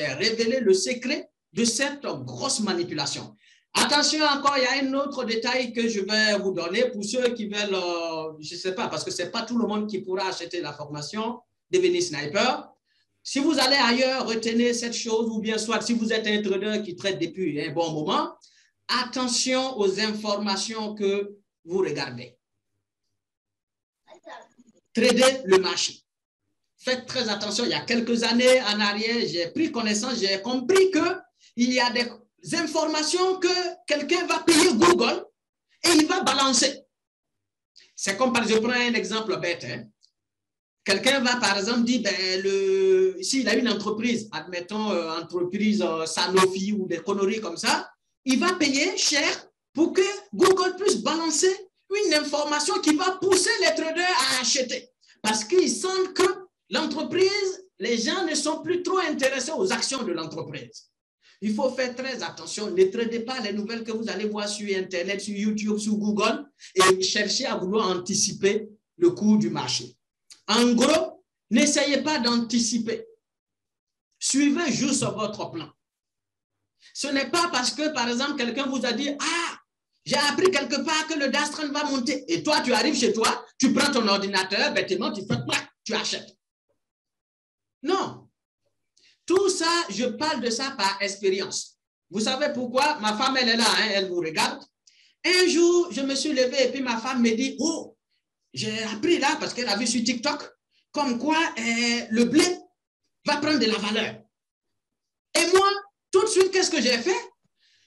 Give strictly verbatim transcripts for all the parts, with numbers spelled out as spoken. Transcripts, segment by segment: révéler le secret de cette grosse manipulation. Attention encore, il y a un autre détail que je vais vous donner pour ceux qui veulent, euh, je ne sais pas, parce que ce n'est pas tout le monde qui pourra acheter la formation, devenir sniper. Si vous allez ailleurs, retenez cette chose, ou bien soit si vous êtes un trader qui traite depuis un bon moment, attention aux informations que vous regardez. Tradez le marché. Faites très attention. Il y a quelques années en arrière, j'ai pris connaissance, j'ai compris qu'il y a des informations que quelqu'un va payer Google et il va balancer. C'est comme, par exemple, je prends un exemple bête. Hein. Quelqu'un va, par exemple, dire, ben, le... s'il a une entreprise, admettons, euh, entreprise euh, Sanofi ou des conneries comme ça, il va payer cher pour que Google puisse balancer une information qui va pousser les traders à acheter. Parce qu'ils sentent que l'entreprise, les gens ne sont plus trop intéressés aux actions de l'entreprise. Il faut faire très attention. Ne tradez pas les nouvelles que vous allez voir sur Internet, sur YouTube, sur Google et cherchez à vouloir anticiper le cours du marché. En gros, n'essayez pas d'anticiper. Suivez juste votre plan. Ce n'est pas parce que, par exemple, quelqu'un vous a dit « Ah, j'ai appris quelque part que le D A S trente va monter. » Et toi, tu arrives chez toi, tu prends ton ordinateur, bêtement, tu fais « tu achètes. » Non. Tout ça, je parle de ça par expérience. Vous savez pourquoi? Ma femme, elle est là, hein, elle vous regarde. Un jour, je me suis levée et puis ma femme me dit « Oh, j'ai appris là, parce qu'elle a vu sur TikTok, comme quoi eh, le blé va prendre de la valeur. » Et moi, tout de suite, qu'est-ce que j'ai fait?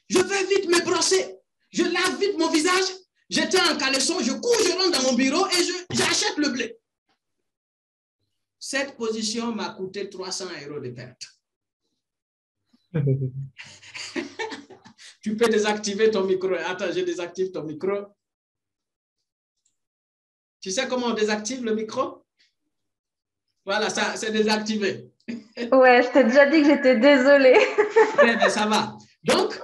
Je vais vite me brosser. Je lave vite mon visage. J'étais en caleçon, je cours, je rentre dans mon bureau et j'achète le blé. Cette position m'a coûté trois cents euros de perte. Tu peux désactiver ton micro. Attends, je désactive ton micro. Tu sais comment on désactive le micro? Voilà, ça, c'est désactivé. Ouais, je t'ai déjà dit que j'étais désolée. Ouais, mais ça va. Donc,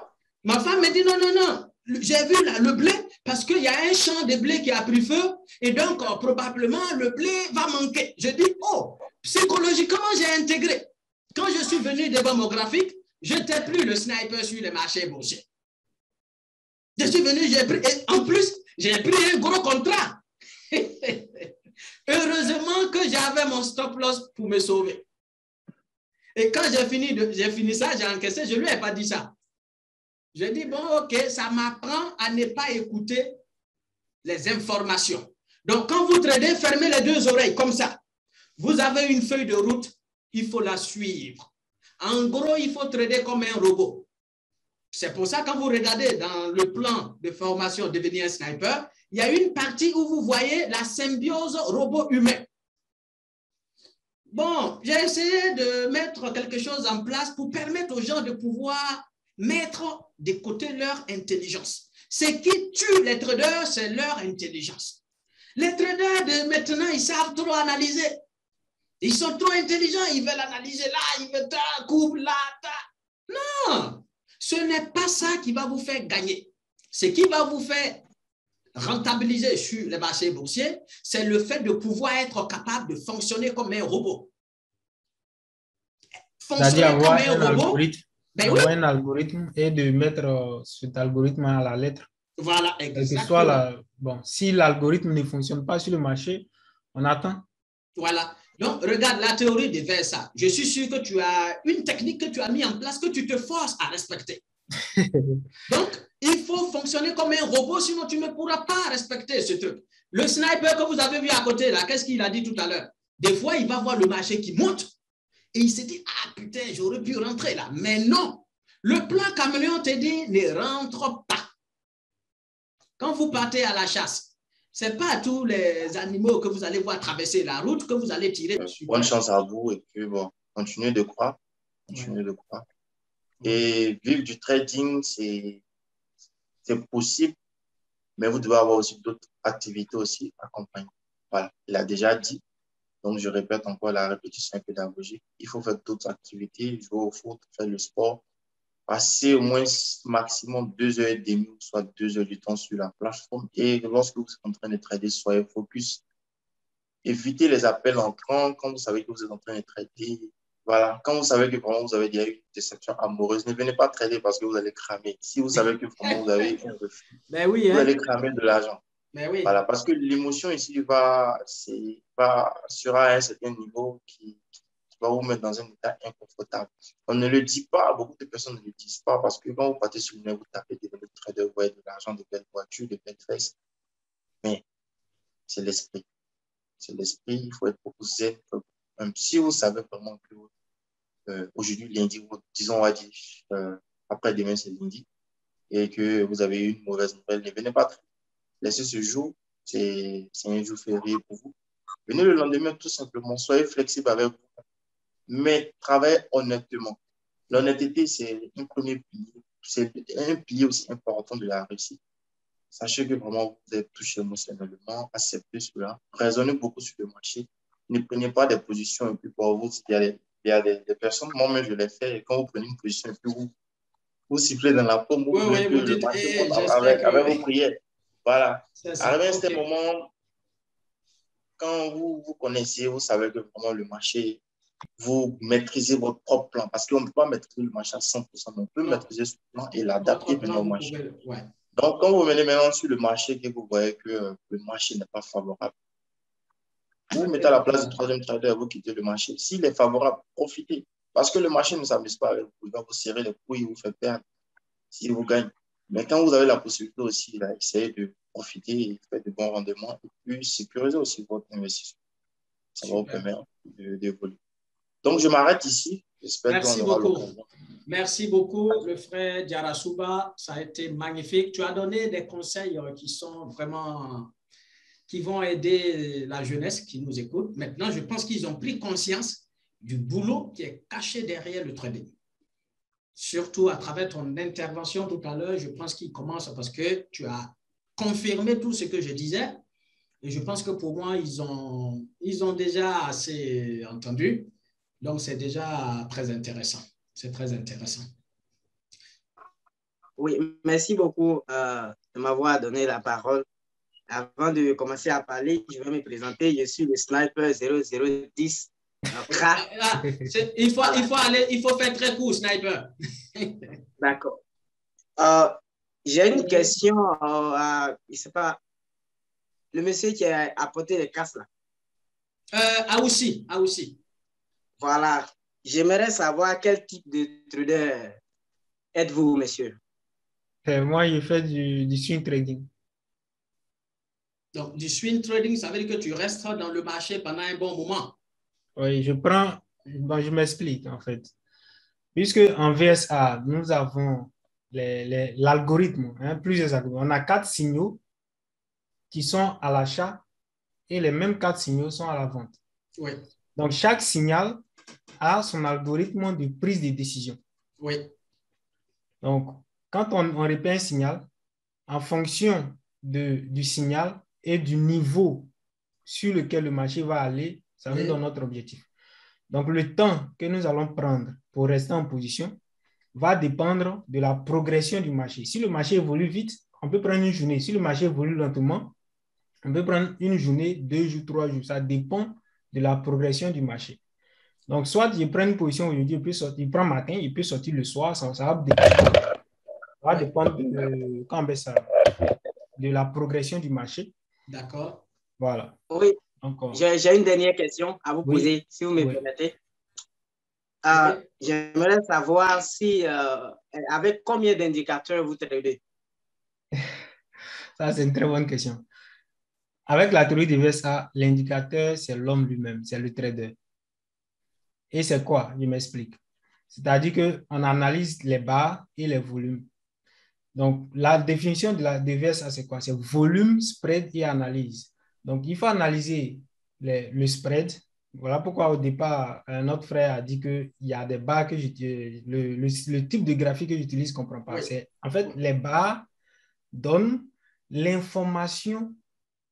ma femme me dit non, non, non. J'ai vu là, le blé, parce qu'il y a un champ de blé qui a pris feu et donc oh, probablement le blé va manquer. Je dis, oh, psychologiquement, j'ai intégré. Quand je suis venu devant mon graphique, je n'étais plus le sniper sur les marchés boursiers. Je suis venu, j'ai pris, et en plus, j'ai pris un gros contrat. Heureusement que j'avais mon stop loss pour me sauver. Et quand j'ai fini, fini ça, j'ai encaissé, je ne lui ai pas dit ça. Je dis, bon, ok, ça m'apprend à ne pas écouter les informations. Donc, quand vous tradez, fermez les deux oreilles comme ça. Vous avez une feuille de route, il faut la suivre. En gros, il faut trader comme un robot. C'est pour ça, quand vous regardez dans le plan de formation devenir un sniper, il y a une partie où vous voyez la symbiose robot-humain. Bon, j'ai essayé de mettre quelque chose en place pour permettre aux gens de pouvoir mettre de côté leur intelligence. Ce qui tue les traders, c'est leur intelligence. Les traders de maintenant, ils savent trop analyser. Ils sont trop intelligents, ils veulent analyser là, ils veulent ta, couvre là, ta. Non! Ce n'est pas ça qui va vous faire gagner. Ce qui va vous faire rentabiliser sur les marchés boursiers, c'est le fait de pouvoir être capable de fonctionner comme un robot. Fonctionner comme un, un robot. Algorithme, ben oui. Un algorithme et de mettre cet algorithme à la lettre. Voilà, exactement. Que soit la, bon, si l'algorithme ne fonctionne pas sur le marché, on attend. Voilà. Donc, regarde la théorie de V S A. Je suis sûr que tu as une technique que tu as mise en place que tu te forces à respecter. Donc, il faut fonctionner comme un robot, sinon tu ne pourras pas respecter ce truc. Le sniper que vous avez vu à côté, là, qu'est-ce qu'il a dit tout à l'heure? Des fois, il va voir le marché qui monte et il se dit, ah putain, j'aurais pu rentrer là. Mais non, le plan caméléon te dit, ne rentre pas. Quand vous partez à la chasse, ce n'est pas tous les animaux que vous allez voir traverser la route que vous allez tirer. Bonne chance à vous et puis bon, continuez de croire. Continuez ouais. de croire. Et vivre du trading, c'est possible, mais vous devez avoir aussi d'autres activités aussi accompagnées. Voilà, il a déjà dit, donc je répète encore la répétition pédagogique. Il faut faire d'autres activités, jouer au foot, faire le sport, passer au moins maximum deux heures et demie, soit deux heures du temps sur la plateforme. Et lorsque vous êtes en train de trader, soyez focus. Évitez les appels entrants. Quand vous savez que vous êtes en train de trader, Voilà, quand vous savez que vraiment vous avez déjà eu une déception amoureuse, ne venez pas trader parce que vous allez cramer. Si vous savez que vraiment vous avez un refus, ben oui, hein. Vous allez cramer de l'argent. Ben oui. Voilà, parce que l'émotion ici va, va sera à un certain niveau qui, qui va vous mettre dans un état inconfortable. On ne le dit pas, beaucoup de personnes ne le disent pas parce que quand vous partez sur le net, vous tapez des belles traders, vous voyez de l'argent, des belles voitures, des belles fesses. Mais c'est l'esprit. C'est l'esprit, il faut être proposé. Même si vous savez vraiment que euh, aujourd'hui, lundi, disons, on va dire, euh, après demain, c'est lundi, et que vous avez eu une mauvaise nouvelle, ne venez pas. Laissez ce jour, c'est un jour férié pour vous. Venez le lendemain, tout simplement. Soyez flexible avec vous, mais travaillez honnêtement. L'honnêteté, c'est un premier pilier, c'est un pilier aussi important de la réussite. Sachez que vraiment, vous êtes touché émotionnellement, acceptez cela, raisonnez beaucoup sur le marché. Ne prenez pas des positions et puis pour vous, il y a des, il y a des, des personnes, moi-même je les fais, et quand vous prenez une position et puis vous, vous sifflez dans la paume, vous oui, prenez oui, vous le dites, hey, avec, que... avec vos prières. Voilà. Arrivé à ce moment, quand vous vous connaissez, vous savez que vraiment le marché, vous maîtrisez votre propre plan, parce qu'on ne peut pas maîtriser le marché à cent pour cent, on peut non. maîtriser ce plan et l'adapter maintenant au marché. Pouvez... Ouais. Donc, quand vous venez maintenant sur le marché et que vous voyez que le marché n'est pas favorable, vous mettez à la place du troisième trader, vous quittez le marché. S'il est favorable, profitez. Parce que le marché ne s'amuse pas avec vous. Il va vous serrer les couilles, il vous fait perdre s'il vous gagne. Mais quand vous avez la possibilité aussi, là, essayez de profiter et faire de bons rendements et puis sécuriser aussi votre investissement. Ça va vous permettre d'évoluer. Donc, je m'arrête ici. J'espère qu'on aura l'occasion. Merci beaucoup, le frère Diarasouba. Ça a été magnifique. Tu as donné des conseils qui sont vraiment... qui vont aider la jeunesse qui nous écoute. Maintenant, je pense qu'ils ont pris conscience du boulot qui est caché derrière le trading. Surtout à travers ton intervention tout à l'heure, je pense qu'ils commencent parce que tu as confirmé tout ce que je disais. Et je pense que pour moi, ils ont, ils ont déjà assez entendu. Donc, c'est déjà très intéressant. C'est très intéressant. Oui, merci beaucoup euh, de m'avoir donné la parole. Avant de commencer à parler, je vais me présenter. Je suis le Sniper zéro zéro dix. Ah, il, faut, il, faut aller, il faut faire très court, Sniper. D'accord. Euh, J'ai une question. Euh, à, je ne sais pas. Le monsieur qui a apporté les casques, là. Euh, ah, aussi. Ah, aussi. Voilà. J'aimerais savoir quel type de trader êtes-vous, monsieur? Et moi, je fais du, du swing trading. Donc, du swing trading, ça veut dire que tu restes dans le marché pendant un bon moment. Oui, je prends... Bon, je m'explique, en fait. Puisque en V S A, nous avons l'algorithme, hein, plusieurs algorithmes. On a quatre signaux qui sont à l'achat et les mêmes quatre signaux sont à la vente. Oui. Donc, chaque signal a son algorithme de prise de décision. Oui. Donc, quand on, on répète un signal, en fonction de, du signal, et du niveau sur lequel le marché va aller, ça va dans notre objectif. Donc, le temps que nous allons prendre pour rester en position va dépendre de la progression du marché. Si le marché évolue vite, on peut prendre une journée. Si le marché évolue lentement, on peut prendre une journée, deux jours, trois jours. Ça dépend de la progression du marché. Donc, soit je prends une position aujourd'hui, il prend matin, il peut sortir le soir, ça, ça, va, dépendre. ça va dépendre de, quand on baisse ça, de la progression du marché. D'accord. Voilà. Oui. J'ai une dernière question à vous poser, oui. si vous me oui. permettez. Euh, oui. J'aimerais savoir si, euh, avec combien d'indicateurs vous tradez? Ça, c'est une très bonne question. Avec la théorie de V S A, l'indicateur, c'est l'homme lui-même, c'est le trader. Et c'est quoi? Je m'explique. C'est-à-dire qu'on analyse les barres et les volumes. Donc, la définition de la de V S A, c'est quoi? C'est volume, spread et analyse. Donc, il faut analyser les, le spread. Voilà pourquoi au départ, notre frère a dit qu'il y a des barres que j'utilise. Le, le, le type de graphique que j'utilise, je ne comprends pas. Oui. En fait, les barres donnent l'information,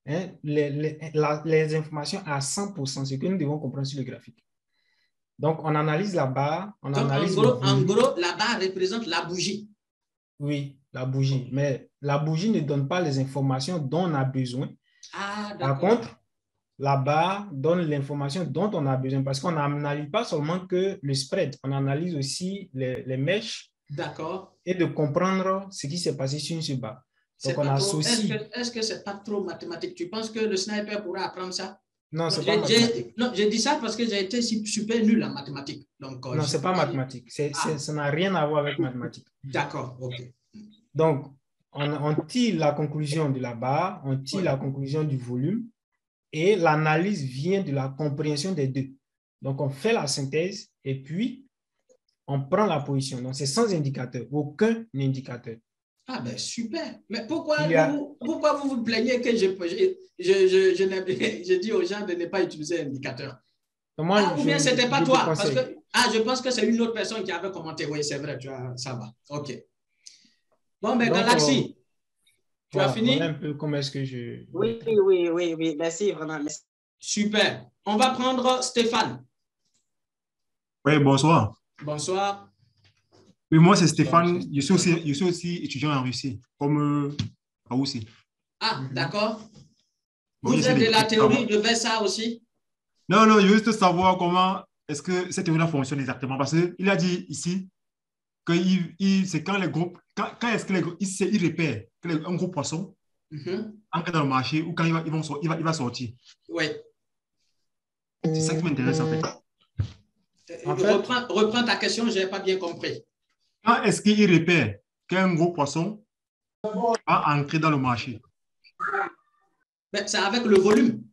hein, les, les, les informations à cent pour cent, ce que nous devons comprendre sur le graphique. Donc, on analyse la barre. On Donc, analyse en, gros, en gros, la barre représente la bougie. Oui. La bougie, mais la bougie ne donne pas les informations dont on a besoin. Ah, Par contre, la barre donne l'information dont on a besoin parce qu'on n'analyse pas seulement que le spread, on analyse aussi les, les mèches. D'accord. Et de comprendre ce qui s'est passé sur une barre. Donc on associe. Est-ce que ce n'est pas trop mathématique? Tu penses que le sniper pourra apprendre ça? Non, c'est pas mathématique. Non, je dis ça parce que j'ai été super nul en mathématiques. Donc, non, ce n'est pas mathématique. C'est, ah. Ça n'a rien à voir avec mathématiques. D'accord, ok. Donc, on, on tire la conclusion de la barre, on tire ouais. la conclusion du volume et l'analyse vient de la compréhension des deux. Donc, on fait la synthèse et puis on prend la position. Donc, c'est sans indicateur, aucun indicateur. Ah ben super, mais pourquoi, a... vous, pourquoi vous vous plaignez que je, je, je, je, je, je dis aux gens de ne pas utiliser l'indicateur? Ah, ou bien ce n'était pas toi parce que, ah, je pense que c'est une autre personne qui avait commenté. Oui, c'est vrai, tu as, ça va. OK. Bon, mais Galaxy, euh, tu voilà, as fini? Voilà un peu comment est-ce que je... Oui, oui, oui, oui, merci, vraiment. Merci. Super. On va prendre Stéphane. Oui, bonsoir. Bonsoir. Oui, moi, c'est Stéphane. Je suis, aussi, je suis aussi étudiant en Russie, comme à euh, aussi. Ah, d'accord. Vous oui, êtes de la théorie de V S A aussi? Non, non, juste savoir comment est-ce que cette théorie-là fonctionne exactement. Parce qu'il a dit ici que c'est quand les groupes, quand, quand est-ce que les groupes, il, il repère un gros poisson mm-hmm. entre dans le marché ou quand il va, ils vont, il va, il va sortir. Oui. C'est ça qui m'intéresse en fait. En fait reprends, reprends ta question, je n'ai pas bien compris. Quand est-ce qu'il repère qu'un gros poisson va entrer dans le marché? C'est avec le volume.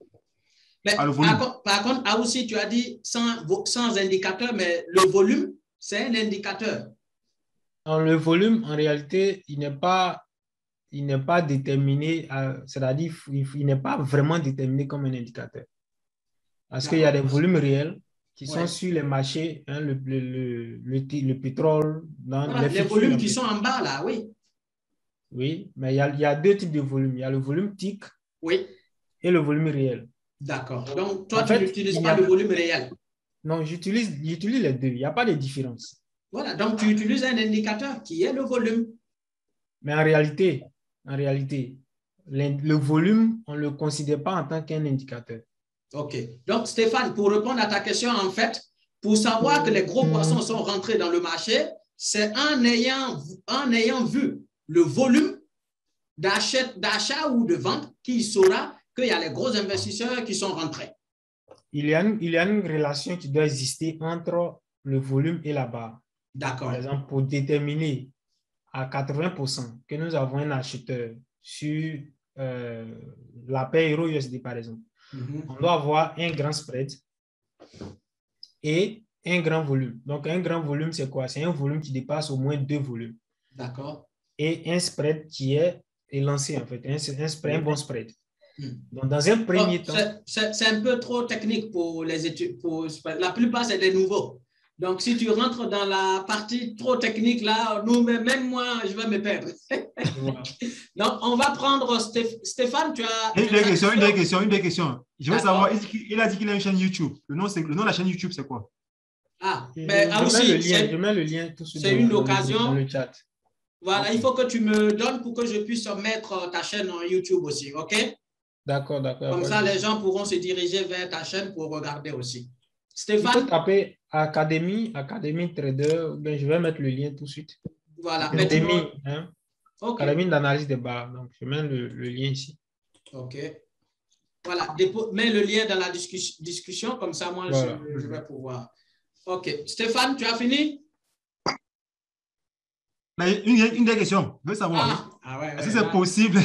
Mais ah, le volume. Par, par contre, ah aussi, tu as dit sans, sans indicateur, mais le volume, c'est un indicateur. Alors, le volume, en réalité, il n'est pas, il n'est pas déterminé, c'est-à-dire il, il n'est pas vraiment déterminé comme un indicateur. Parce qu'il y a des volumes réels qui sont ouais. sur les marchés, hein, le, le, le, le, le pétrole. Dans voilà, les, les volumes qui sont en bas, là, oui. Oui, mais il y, y a deux types de volumes. Il y a le volume T I C oui. et le volume réel. D'accord. Donc, toi, en tu n'utilises pas a... le volume réel. Non, j'utilise les deux. Il n'y a pas de différence. Voilà, donc tu utilises un indicateur qui est le volume. Mais en réalité, en réalité, le, le volume, on ne le considère pas en tant qu'un indicateur. OK. Donc, Stéphane, pour répondre à ta question, en fait, pour savoir que les gros poissons sont rentrés dans le marché, c'est en ayant, en ayant vu le volume d'achat ou de vente qu'il saura qu'il y a les gros investisseurs qui sont rentrés. Il y a une, il y a une relation qui doit exister entre le volume et la barre. D'accord. Par exemple, pour déterminer à quatre-vingts pour cent que nous avons un acheteur sur euh, la paire euro U S D, par exemple. Mm-hmm. On doit avoir un grand spread et un grand volume. Donc, un grand volume, c'est quoi? C'est un volume qui dépasse au moins deux volumes. D'accord. Et un spread qui est élancé, en fait. Un, un, spread, un bon spread. Mm-hmm. Donc, dans un premier oh, temps... C'est un peu trop technique pour les études. Pour, la plupart, c'est des nouveaux. Donc, si tu rentres dans la partie trop technique, là, nous, même moi, je vais me perdre. Voilà. Donc, on va prendre Stéph Stéphane, tu as... Une des questions, une des questions, une des questions. Je veux savoir, il a dit qu'il a une chaîne YouTube. Le nom, le nom de la chaîne YouTube, c'est quoi? Ah, mais ah, aussi, je mets le lien. C'est une occasion. Dans le chat. Voilà, il faut que tu me donnes pour que je puisse mettre ta chaîne en YouTube aussi, OK? D'accord, d'accord. Comme ça, les gens pourront se diriger vers ta chaîne pour regarder aussi. Stéphane? Tu peux taper Académie, Académie Trader. Ben, je vais mettre le lien tout de suite. Voilà. Académie, hein? Okay. Académie d'analyse des barres. Donc, je mets le, le lien ici. OK. Voilà. Dépo, mets le lien dans la discussion, discussion comme ça, moi, voilà. je, je vais pouvoir. OK. Stéphane, tu as fini? Mais une, une des questions. Je veux savoir. Ah. Ah, ouais, ouais, est-ce que ouais, c'est ouais. possible,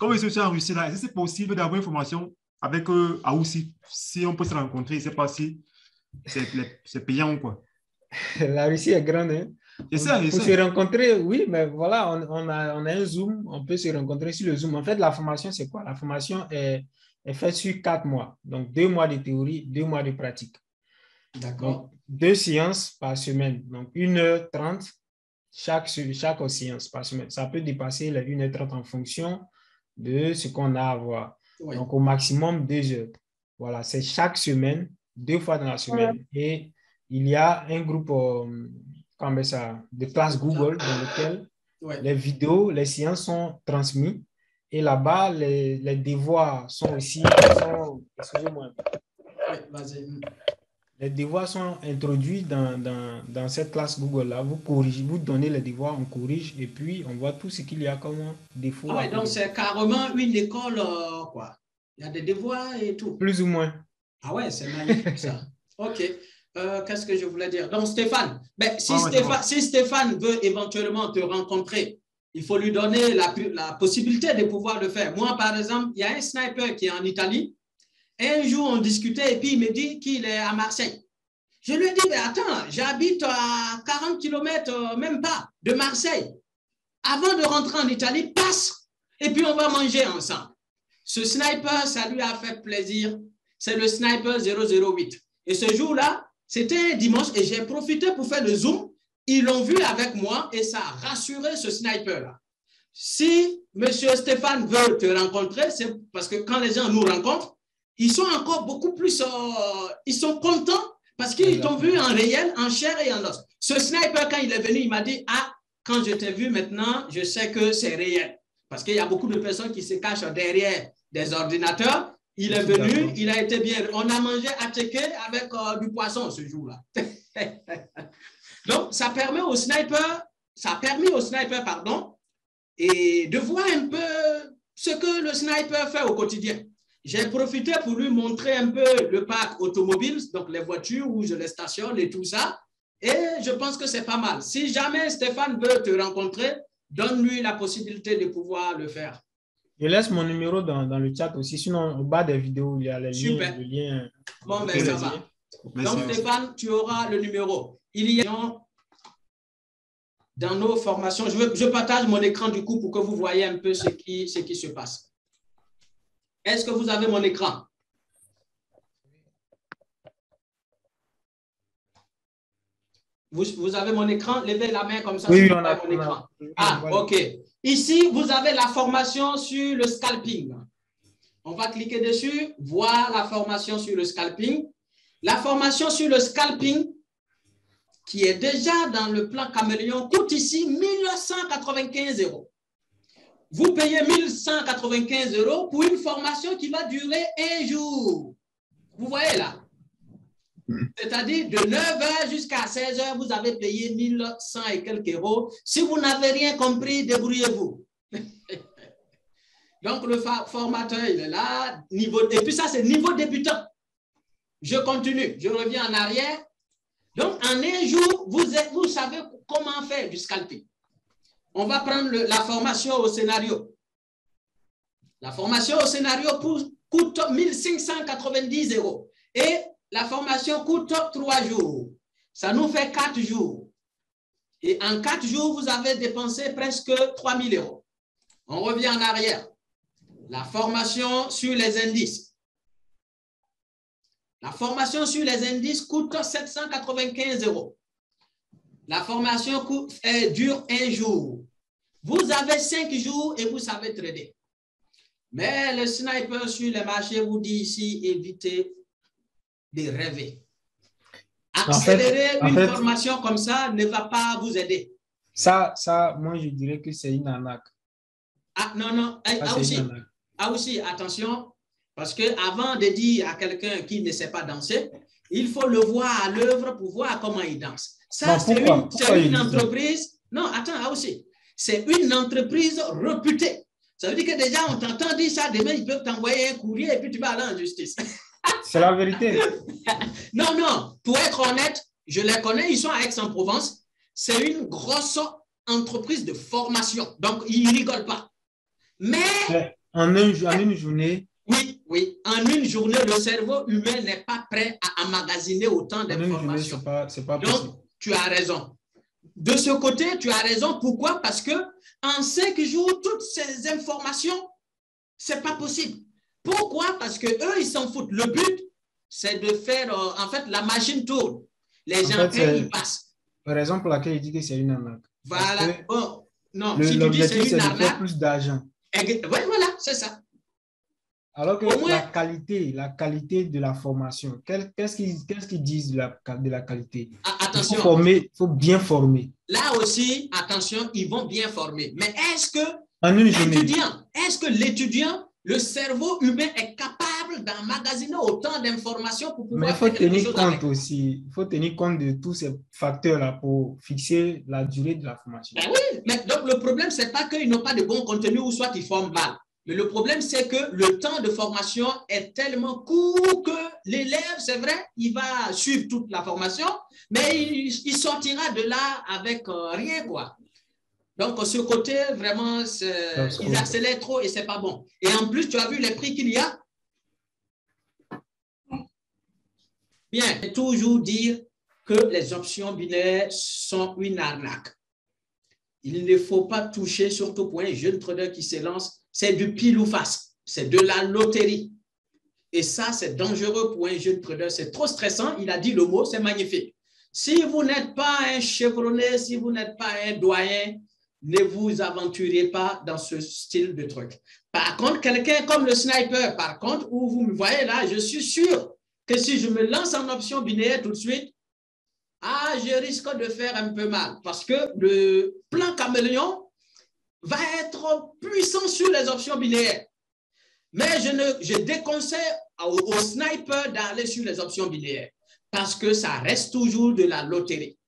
comme je suis en Russie, là, est-ce que c'est possible d'avoir une formation avec euh, Aoussi, si on peut se rencontrer? Je ne sais pas si c'est payant ou quoi. La Russie est grande. Hein? On, ça, pour ça. se rencontrer, oui, mais voilà, on, on, a, on a un Zoom, on peut se rencontrer sur le Zoom. En fait, la formation, c'est quoi? La formation est, est faite sur quatre mois. Donc, deux mois de théorie, deux mois de pratique. D'accord. Deux séances par semaine. Donc, une heure trente chaque, chaque séance par semaine. Ça peut dépasser la une heure trente en fonction de ce qu'on a à voir. Oui. Donc, au maximum, deux heures. Voilà, c'est chaque semaine. Deux fois dans la semaine. Et il y a un groupe euh, comme ça, de classe Google dans lequel ouais. les vidéos, les séances sont transmises Et là-bas, les, les devoirs sont aussi... Sont, excusez-moi. Oui, vas-y. Les devoirs sont introduits dans, dans, dans cette classe Google-là. Vous corrigez, vous donnez les devoirs, on corrige et puis on voit tout ce qu'il y a comme défaut. Ah ouais, donc c'est carrément une école, euh, quoi. Il y a des devoirs et tout. Plus ou moins. Ah ouais, c'est magnifique ça. OK. Euh, Qu'est-ce que je voulais dire? Donc Stéphane, ben, si, ah ouais, Stéphane si Stéphane veut éventuellement te rencontrer, il faut lui donner la, la possibilité de pouvoir le faire. Moi, par exemple, il y a un sniper qui est en Italie. Un jour, on discutait et puis il me dit qu'il est à Marseille. Je lui ai dit, mais attends, j'habite à quarante kilomètres, même pas, de Marseille. Avant de rentrer en Italie, passe et puis on va manger ensemble. Ce sniper, ça lui a fait plaisir. C'est le Sniper zéro zéro huit. Et ce jour-là, c'était dimanche et j'ai profité pour faire le zoom. Ils l'ont vu avec moi et ça a rassuré ce sniper-là. Si M. Stéphane veut te rencontrer, c'est parce que quand les gens nous rencontrent, ils sont encore beaucoup plus, euh, ils sont contents parce qu'ils t'ont vu en réel, en chair et en os. Ce sniper, quand il est venu, il m'a dit, ah, quand je t'ai vu maintenant, je sais que c'est réel. Parce qu'il y a beaucoup de personnes qui se cachent derrière des ordinateurs. Il est venu, il a été bien. On a mangé à checker avec euh, du poisson ce jour-là. Donc, ça permet au sniper, ça a permis au sniper, pardon, et de voir un peu ce que le sniper fait au quotidien. J'ai profité pour lui montrer un peu le parc automobile, donc les voitures où je les stationne et tout ça. Et je pense que c'est pas mal. Si jamais Stéphane veut te rencontrer, donne-lui la possibilité de pouvoir le faire. Je laisse mon numéro dans, dans le chat aussi. Sinon, au bas des vidéos, il y a les Super. liens. Super. Bon, ben ça va. Merci. Donc, Stéphane, tu auras le numéro. Il y a dans nos formations. Je, veux, je partage mon écran du coup pour que vous voyez un peu ce qui, ce qui se passe. Est-ce que vous avez mon écran? Vous, vous avez mon écran? Levez la main comme ça. Oui, on a mon écran. Ah, OK. Ici, vous avez la formation sur le scalping. On va cliquer dessus. Voir la formation sur le scalping. La formation sur le scalping qui est déjà dans le plan caméléon coûte ici mille cent quatre-vingt-quinze euros. Vous payez mille cent quatre-vingt-quinze euros pour une formation qui va durer un jour. Vous voyez là? C'est-à-dire de neuf heures jusqu'à seize heures, vous avez payé mille cent et quelques euros. Si vous n'avez rien compris, débrouillez-vous. Donc, le formateur, il est là. Niveau, et puis ça, c'est niveau débutant. Je continue, je reviens en arrière. Donc, en un jour, vous, êtes, vous savez comment faire du scalping. On va prendre le, la formation au scénario. La formation au scénario coûte mille cinq cent quatre-vingt-dix euros. Et la formation coûte trois jours. Ça nous fait quatre jours. Et en quatre jours, vous avez dépensé presque trois mille euros. On revient en arrière. La formation sur les indices. La formation sur les indices coûte sept cent quatre-vingt-quinze euros. La formation coûte, euh, dure un jour. Vous avez cinq jours et vous savez trader. Mais le sniper sur le marché vous dit ici, évitez de rêver. Accélérer en fait, en une fait, formation comme ça ne va pas vous aider. Ça, ça moi, je dirais que c'est une arnaque. Ah, non, non. Ça, ah, aussi, ah aussi, attention. Parce qu'avant de dire à quelqu'un qui ne sait pas danser, il faut le voir à l'œuvre pour voir comment il danse. Ça, c'est une, c'est une entreprise... Non, attends, aussi. C'est une entreprise reputée. Ça veut dire que déjà, on t'entend dire ça, demain, ils peuvent t'envoyer un courrier et puis tu vas aller en justice. C'est la vérité. Non, non, pour être honnête, je les connais, ils sont à Aix-en-Provence. C'est une grosse entreprise de formation. Donc, ils ne rigolent pas. Mais... En une, en une journée... Oui, oui. En une journée, le cerveau humain n'est pas prêt à emmagasiner autant d'informations. Donc, tu as raison. De ce côté, tu as raison. Pourquoi? Parce que en cinq jours, toutes ces informations, ce n'est pas possible. Pourquoi? Parce qu'eux, ils s'en foutent. Le but, c'est de faire... Euh, en fait, la machine tourne. Les gens, ils passent. Raison pour laquelle il dit que c'est une arnaque. Voilà. Oh, non, le, si tu dis c'est une arnaque... De faire plus d'argent. Oui, voilà, c'est ça. Alors que moins, la qualité, la qualité de la formation, qu'est-ce qu'ils qu'est-ce qu'ils disent de la, de la qualité? Attention. Il faut former, il faut bien former. Là aussi, attention, ils vont bien former. Mais est-ce que L'étudiant, est-ce que l'étudiant, le cerveau humain est capable d'emmagasiner autant d'informations pour pouvoir faire quelque chose avec ? Mais il faut tenir compte aussi, il faut tenir compte de tous ces facteurs-là pour fixer la durée de la formation. Ben oui, mais donc le problème, ce n'est pas qu'ils n'ont pas de bon contenu ou soit ils forment mal. Mais le problème, c'est que le temps de formation est tellement court que l'élève, c'est vrai, il va suivre toute la formation, mais il, il sortira de là avec rien, quoi. Donc, ce côté, vraiment, ils accélèrent trop et ce n'est pas bon. Et en plus, tu as vu les prix qu'il y a? Bien, toujours dire que les options binaires sont une arnaque. Il ne faut pas toucher, surtout pour un jeune trader qui se lance. C'est du pile ou face, c'est de la loterie. Et ça, c'est dangereux pour un jeune trader, c'est trop stressant. Il a dit le mot, c'est magnifique. Si vous n'êtes pas un chevronné, si vous n'êtes pas un doyen, ne vous aventurez pas dans ce style de truc. Par contre, quelqu'un comme le sniper, par contre, où vous me voyez là, je suis sûr que si je me lance en option binaire tout de suite, ah, je risque de faire un peu mal parce que le plan caméléon va être puissant sur les options binaires. Mais je, ne, je déconseille aux, aux snipers d'aller sur les options binaires parce que ça reste toujours de la loterie.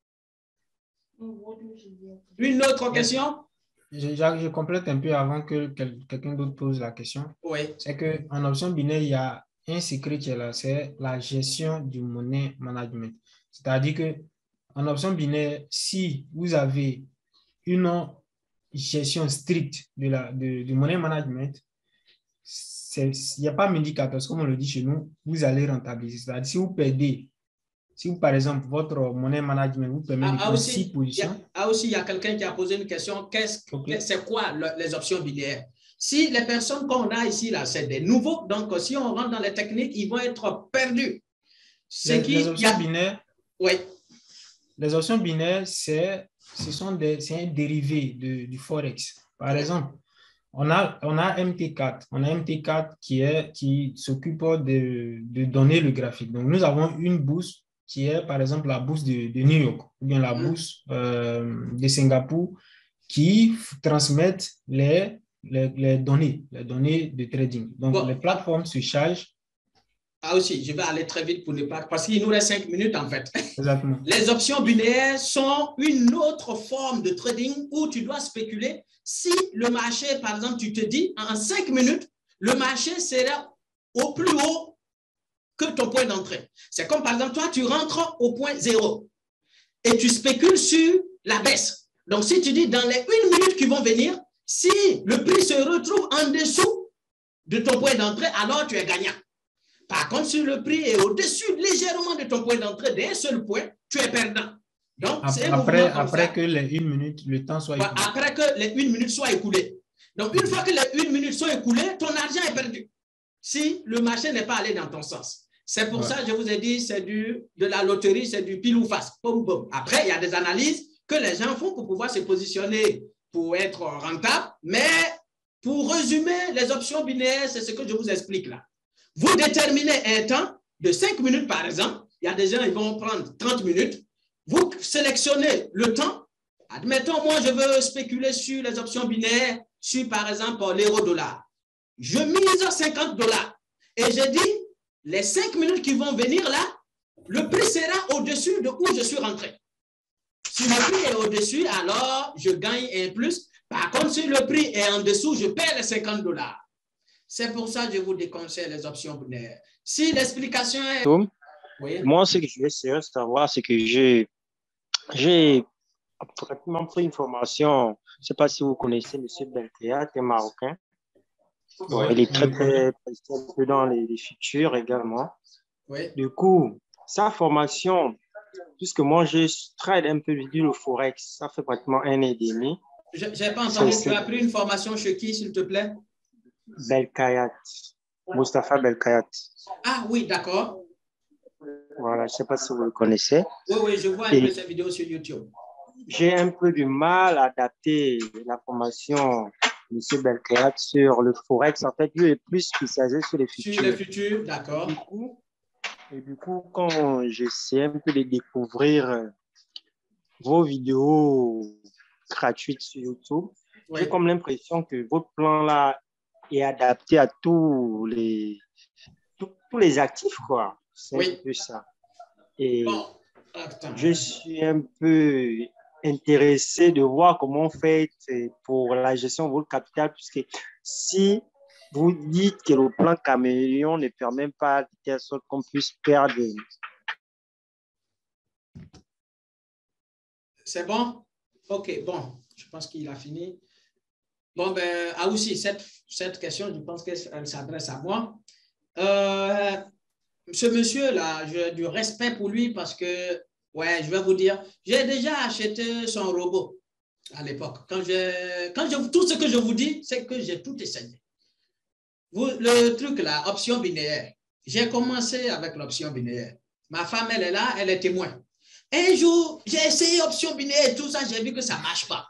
Une autre question? Je, je complète un peu avant que quelqu'un d'autre pose la question. Oui. C'est qu'en option binaire, il y a un secret qui est là, c'est la gestion du money management. C'est-à-dire qu'en option binaire, si vous avez une gestion stricte de la, de, du money management, il n'y a pas médicateur, comme on le dit chez nous, vous allez rentabiliser. C'est-à-dire, si vous perdez, si vous, par exemple, votre money management, vous permet ah, de six positions. Ah aussi, il y a quelqu'un qui a posé une question, qu'est-ce que okay. c'est quoi le, les options binaires? Si les personnes qu'on a ici, là, c'est des nouveaux, donc si on rentre dans les techniques, ils vont être perdus. Les, qui, les options a... binaires, oui. Les options binaires, c'est Ce sont des, c'est un dérivé de, du Forex. Par exemple, on a, on a M T quatre. On a M T quatre qui est, qui s'occupe de, de donner le graphique. Donc, nous avons une bourse qui est, par exemple, la bourse de, de New York ou bien la bourse euh, de Singapour qui transmettent les, les, les données, les données de trading. Donc, bon. Les plateformes se chargent. Ah aussi, je vais aller très vite pour ne pas... Parce qu'il nous reste cinq minutes, en fait. Exactement. Les options binaires sont une autre forme de trading où tu dois spéculer. Si le marché, par exemple, tu te dis, en cinq minutes, le marché sera au plus haut que ton point d'entrée. C'est comme, par exemple, toi, tu rentres au point zéro et tu spécules sur la baisse. Donc, si tu dis, dans les une minute qui vont venir, si le prix se retrouve en dessous de ton point d'entrée, alors tu es gagnant. Par contre, si le prix est au-dessus légèrement de ton point d'entrée d'un seul point, tu es perdant. Donc, c'est après, après que les une minute, le temps soit écoulé. Après que les une minute soit écoulée. Donc, une fois que les une minute soit écoulée, ton argent est perdu. Si le marché n'est pas allé dans ton sens. C'est pour ouais. ça que je vous ai dit, c'est de la loterie, c'est du pile ou face. Boum, boum. Après, il y a des analyses que les gens font pour pouvoir se positionner pour être rentable. Mais pour résumer, les options binaires, c'est ce que je vous explique là. Vous déterminez un temps de cinq minutes, par exemple. Il y a des gens, ils vont prendre trente minutes. Vous sélectionnez le temps. Admettons, moi, je veux spéculer sur les options binaires, sur, par exemple, l'euro-dollar. Je mise cinquante dollars. Et je dis, les cinq minutes qui vont venir là, le prix sera au-dessus de où je suis rentré. Si le prix est au-dessus, alors je gagne un plus. Par contre, si le prix est en dessous, je perds les cinquante dollars. C'est pour ça que je vous déconseille les options binaires. Si l'explication est... Oui. Moi, ce que je veux savoir, c'est que j'ai pratiquement pris une formation. Je ne sais pas si vous connaissez M. Belkhayate, qui est marocain. Oui. Il est très, très présent dans les, les futurs également. Oui. Du coup, sa formation, puisque moi, je trade un peu du Forex, ça fait pratiquement un an et demi. Je n'ai pas entendu. Tu as pris une formation chez qui, s'il te plaît? Belkhayate, Mustapha Belkhayate. Ah oui, d'accord. Voilà, je ne sais pas si vous le connaissez. Oui, oui, je vois un peu sa vidéo sur YouTube. J'ai un peu du mal à adapter la formation de M. Belkhayate sur le Forex. En fait, lui est plus spécialisé sur les futurs. Sur les futurs, d'accord. Et, et du coup, quand j'essaie un peu de découvrir vos vidéos gratuites sur YouTube, oui. J'ai comme l'impression que votre plan-là est adapté à tous les, tous, tous les actifs, quoi. C'est oui. un peu ça. Et bon, je suis un peu intéressé de voir comment on fait pour la gestion de votre capital, puisque si vous dites que le plan caméléon ne permet pas de telle sorte qu'on puisse perdre. C'est bon? OK, bon, je pense qu'il a fini. Bon, ben, ah aussi, cette, cette question, je pense qu'elle s'adresse à moi. Euh, ce monsieur-là, j'ai du respect pour lui parce que, ouais, je vais vous dire, j'ai déjà acheté son robot à l'époque. Quand je, quand je, tout ce que je vous dis, c'est que j'ai tout essayé. Vous, le truc là, option binaire. J'ai commencé avec l'option binaire. Ma femme, elle est là, elle est témoin. Un jour, j'ai essayé option binaire et tout ça, j'ai vu que ça ne marche pas.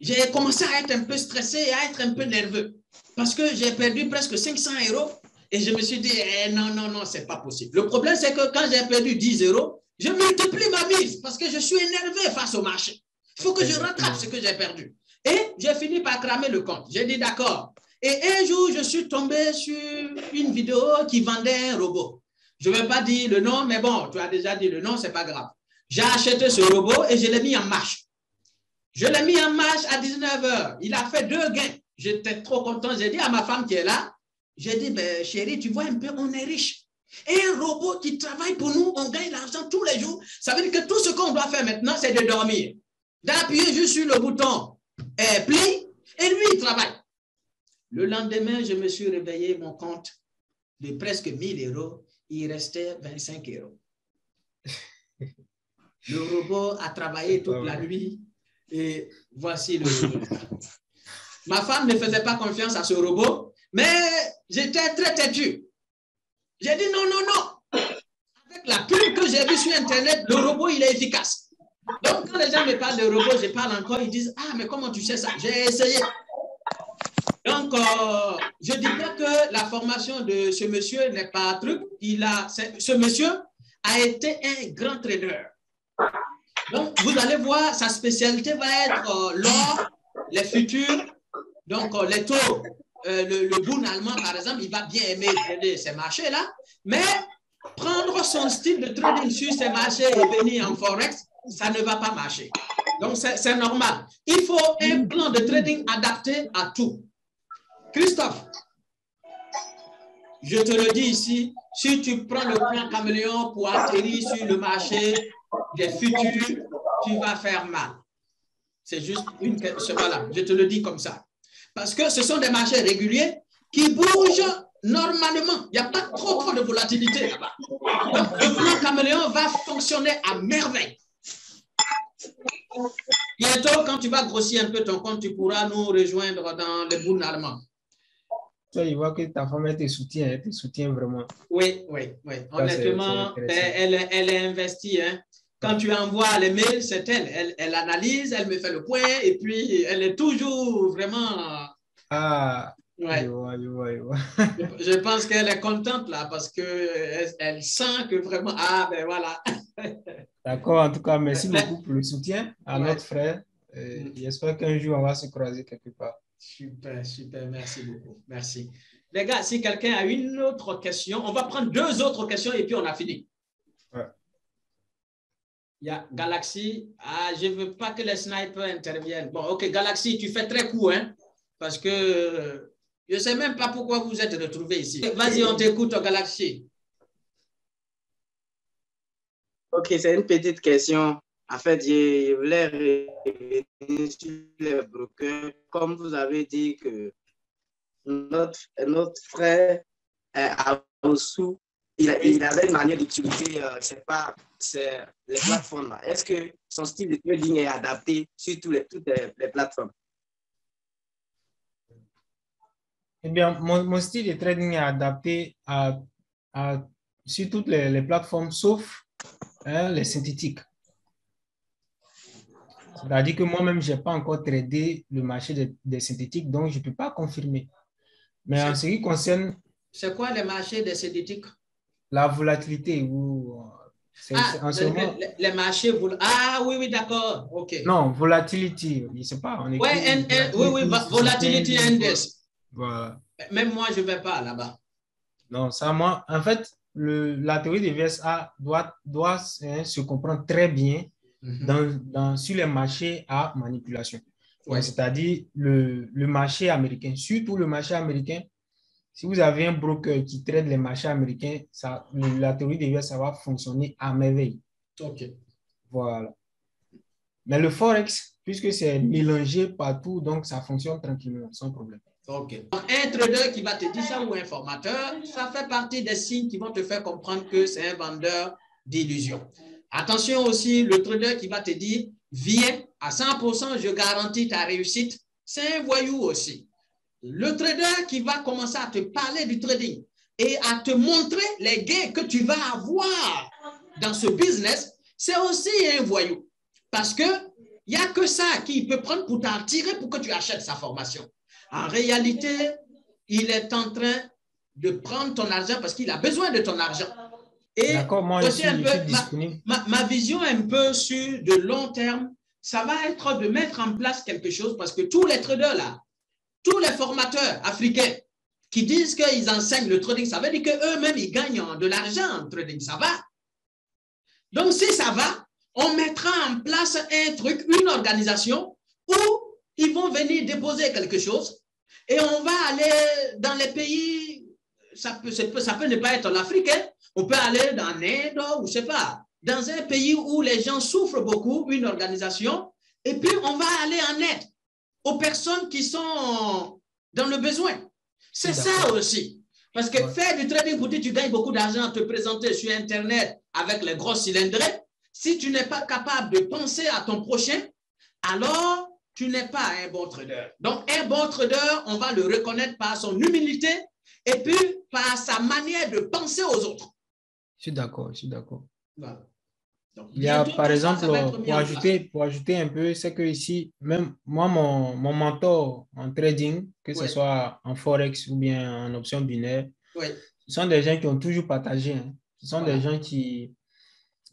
J'ai commencé à être un peu stressé et à être un peu nerveux parce que j'ai perdu presque cinq cents euros et je me suis dit, eh, non, non, non, ce n'est pas possible. Le problème, c'est que quand j'ai perdu dix euros, je multiplie ma mise parce que je suis énervé face au marché. Il faut que je rattrape ce que j'ai perdu. Et j'ai fini par cramer le compte. J'ai dit, d'accord. Et un jour, je suis tombé sur une vidéo qui vendait un robot. Je ne vais pas dire le nom, mais bon, tu as déjà dit le nom, ce n'est pas grave. J'ai acheté ce robot et je l'ai mis en marche. Je l'ai mis en marche à dix-neuf heures. Il a fait deux gains. J'étais trop content. J'ai dit à ma femme qui est là, j'ai dit, ben, chérie, tu vois un peu, on est riche. Et un robot qui travaille pour nous, on gagne l'argent tous les jours. Ça veut dire que tout ce qu'on doit faire maintenant, c'est de dormir, d'appuyer juste sur le bouton et pli, et lui, il travaille. Le lendemain, je me suis réveillé, mon compte de presque mille euros, il restait vingt-cinq euros. Le robot a travaillé toute la nuit et voici le robot. Ma femme ne faisait pas confiance à ce robot, mais j'étais très têtu. J'ai dit non, non, non. Avec la pub que j'ai vue sur Internet, le robot, il est efficace. Donc, quand les gens me parlent de robot, je parle encore, ils disent, ah, mais comment tu sais ça? J'ai essayé. Donc, euh, je dis pas que la formation de ce monsieur n'est pas un truc. Il a, ce monsieur a été un grand trader. Donc, vous allez voir, sa spécialité va être euh, l'or, les futurs, donc euh, les taux. Euh, le, le Boon allemand, par exemple, il va bien aimer trader ces marchés-là, mais prendre son style de trading sur ces marchés et venir en forex, ça ne va pas marcher. Donc, c'est normal. Il faut un plan de trading adapté à tout. Christophe, je te le dis ici, si tu prends le plan caméléon pour atterrir sur le marché des futurs, tu vas faire mal. C'est juste une question. Voilà, je te le dis comme ça. Parce que ce sont des marchés réguliers qui bougent normalement. Il n'y a pas trop, trop de volatilité là-bas. Donc, le plan caméléon va fonctionner à merveille. Bientôt, quand tu vas grossir un peu ton compte, tu pourras nous rejoindre dans le boom allemand. Toi, il voit que ta femme, elle te soutient, elle te soutient vraiment. Oui, oui, oui. Ça, honnêtement, est, est elle, elle est investie. Hein. Quand tu envoies les mails, c'est elle. elle. Elle analyse, elle me fait le point et puis elle est toujours vraiment… Ah, ouais. je vois, je vois, je vois. Je pense qu'elle est contente là parce qu'elle elle sent que vraiment… Ah, ben voilà. D'accord, en tout cas, merci beaucoup pour le soutien à ouais. notre frère. Euh, J'espère qu'un jour, on va se croiser quelque part. Super, super, merci beaucoup. Merci. Les gars, si quelqu'un a une autre question, on va prendre deux autres questions et puis on a fini. Ouais. Il y a Galaxy. Ah, je ne veux pas que les snipers interviennent. Bon, OK, Galaxy, tu fais très court, hein, parce que je ne sais même pas pourquoi vous êtes retrouvés ici. Vas-y, on t'écoute, Galaxy. OK, c'est une petite question. En fait, je voulais revenir sur les brokers. Comme vous avez dit que notre, notre frère à Ossou, il, il avait une manière d'utiliser, euh, je sais pas, les plateformes. Est-ce que son style de trading est adapté sur tous les, toutes les, les plateformes? Eh bien, mon, mon style de trading est adapté à, à, sur toutes les, les plateformes, sauf hein, les synthétiques. C'est-à-dire que moi-même, je n'ai pas encore tradé le marché des, des synthétiques, donc je ne peux pas confirmer. Mais en ce qui concerne… C'est quoi le marché des synthétiques? La volatilité ou Ah, le, le marché voulait. Ah oui, oui, d'accord. Okay. Non, volatility, je ne sais pas. On écrit, ouais, and, and, oui, oui, volatility index. Voilà. Même moi, je ne vais pas là-bas. Non, ça, moi, en fait, le, la théorie des V S A doit, doit hein, se comprendre très bien mm-hmm. dans, dans, sur les marchés à manipulation. Ouais. Ouais, c'est-à-dire le, le marché américain, surtout le marché américain. Si vous avez un broker qui traite les marchés américains, ça, la théorie des V S A va fonctionner à merveille. OK. Voilà. Mais le Forex, puisque c'est mélangé partout, donc ça fonctionne tranquillement, sans problème. OK. Un trader qui va te dire ça ou un formateur, ça fait partie des signes qui vont te faire comprendre que c'est un vendeur d'illusions. Attention aussi, le trader qui va te dire, viens, à cent pour cent, je garantis ta réussite, c'est un voyou aussi. Le trader qui va commencer à te parler du trading et à te montrer les gains que tu vas avoir dans ce business, c'est aussi un voyou. Parce qu'il n'y a que ça qu'il peut prendre pour t'en tirer pour que tu achètes sa formation. En réalité, il est en train de prendre ton argent parce qu'il a besoin de ton argent. Et moi, aussi un peu, ma, ma, ma vision un peu sur de long terme, ça va être de mettre en place quelque chose parce que tous les traders là, tous les formateurs africains qui disent qu'ils enseignent le trading, ça veut dire qu'eux-mêmes, ils gagnent de l'argent en trading. Ça va. Donc, si ça va, on mettra en place un truc, une organisation où ils vont venir déposer quelque chose et on va aller dans les pays, ça peut, ça peut, ça peut ne pas être l'Afrique, hein? On peut aller dans l'Inde ou je ne sais pas, dans un pays où les gens souffrent beaucoup, une organisation, et puis on va aller en aide aux personnes qui sont dans le besoin. C'est ça aussi. Parce que ouais. faire du trading pour dire que tu gagnes beaucoup d'argent, te présenter sur Internet avec les gros cylindrés, si tu n'es pas capable de penser à ton prochain, alors tu n'es pas un bon trader. Donc, un bon trader, on va le reconnaître par son humilité et puis par sa manière de penser aux autres. Je suis d'accord, je suis d'accord. Voilà. Donc, il y a, par exemple, pour ajouter, pour ajouter un peu, c'est que ici, même moi, mon, mon mentor en trading, que ce ouais. soit en Forex ou bien en option binaire, ouais. ce sont des gens qui ont toujours partagé. Hein. Ce sont voilà. des gens qui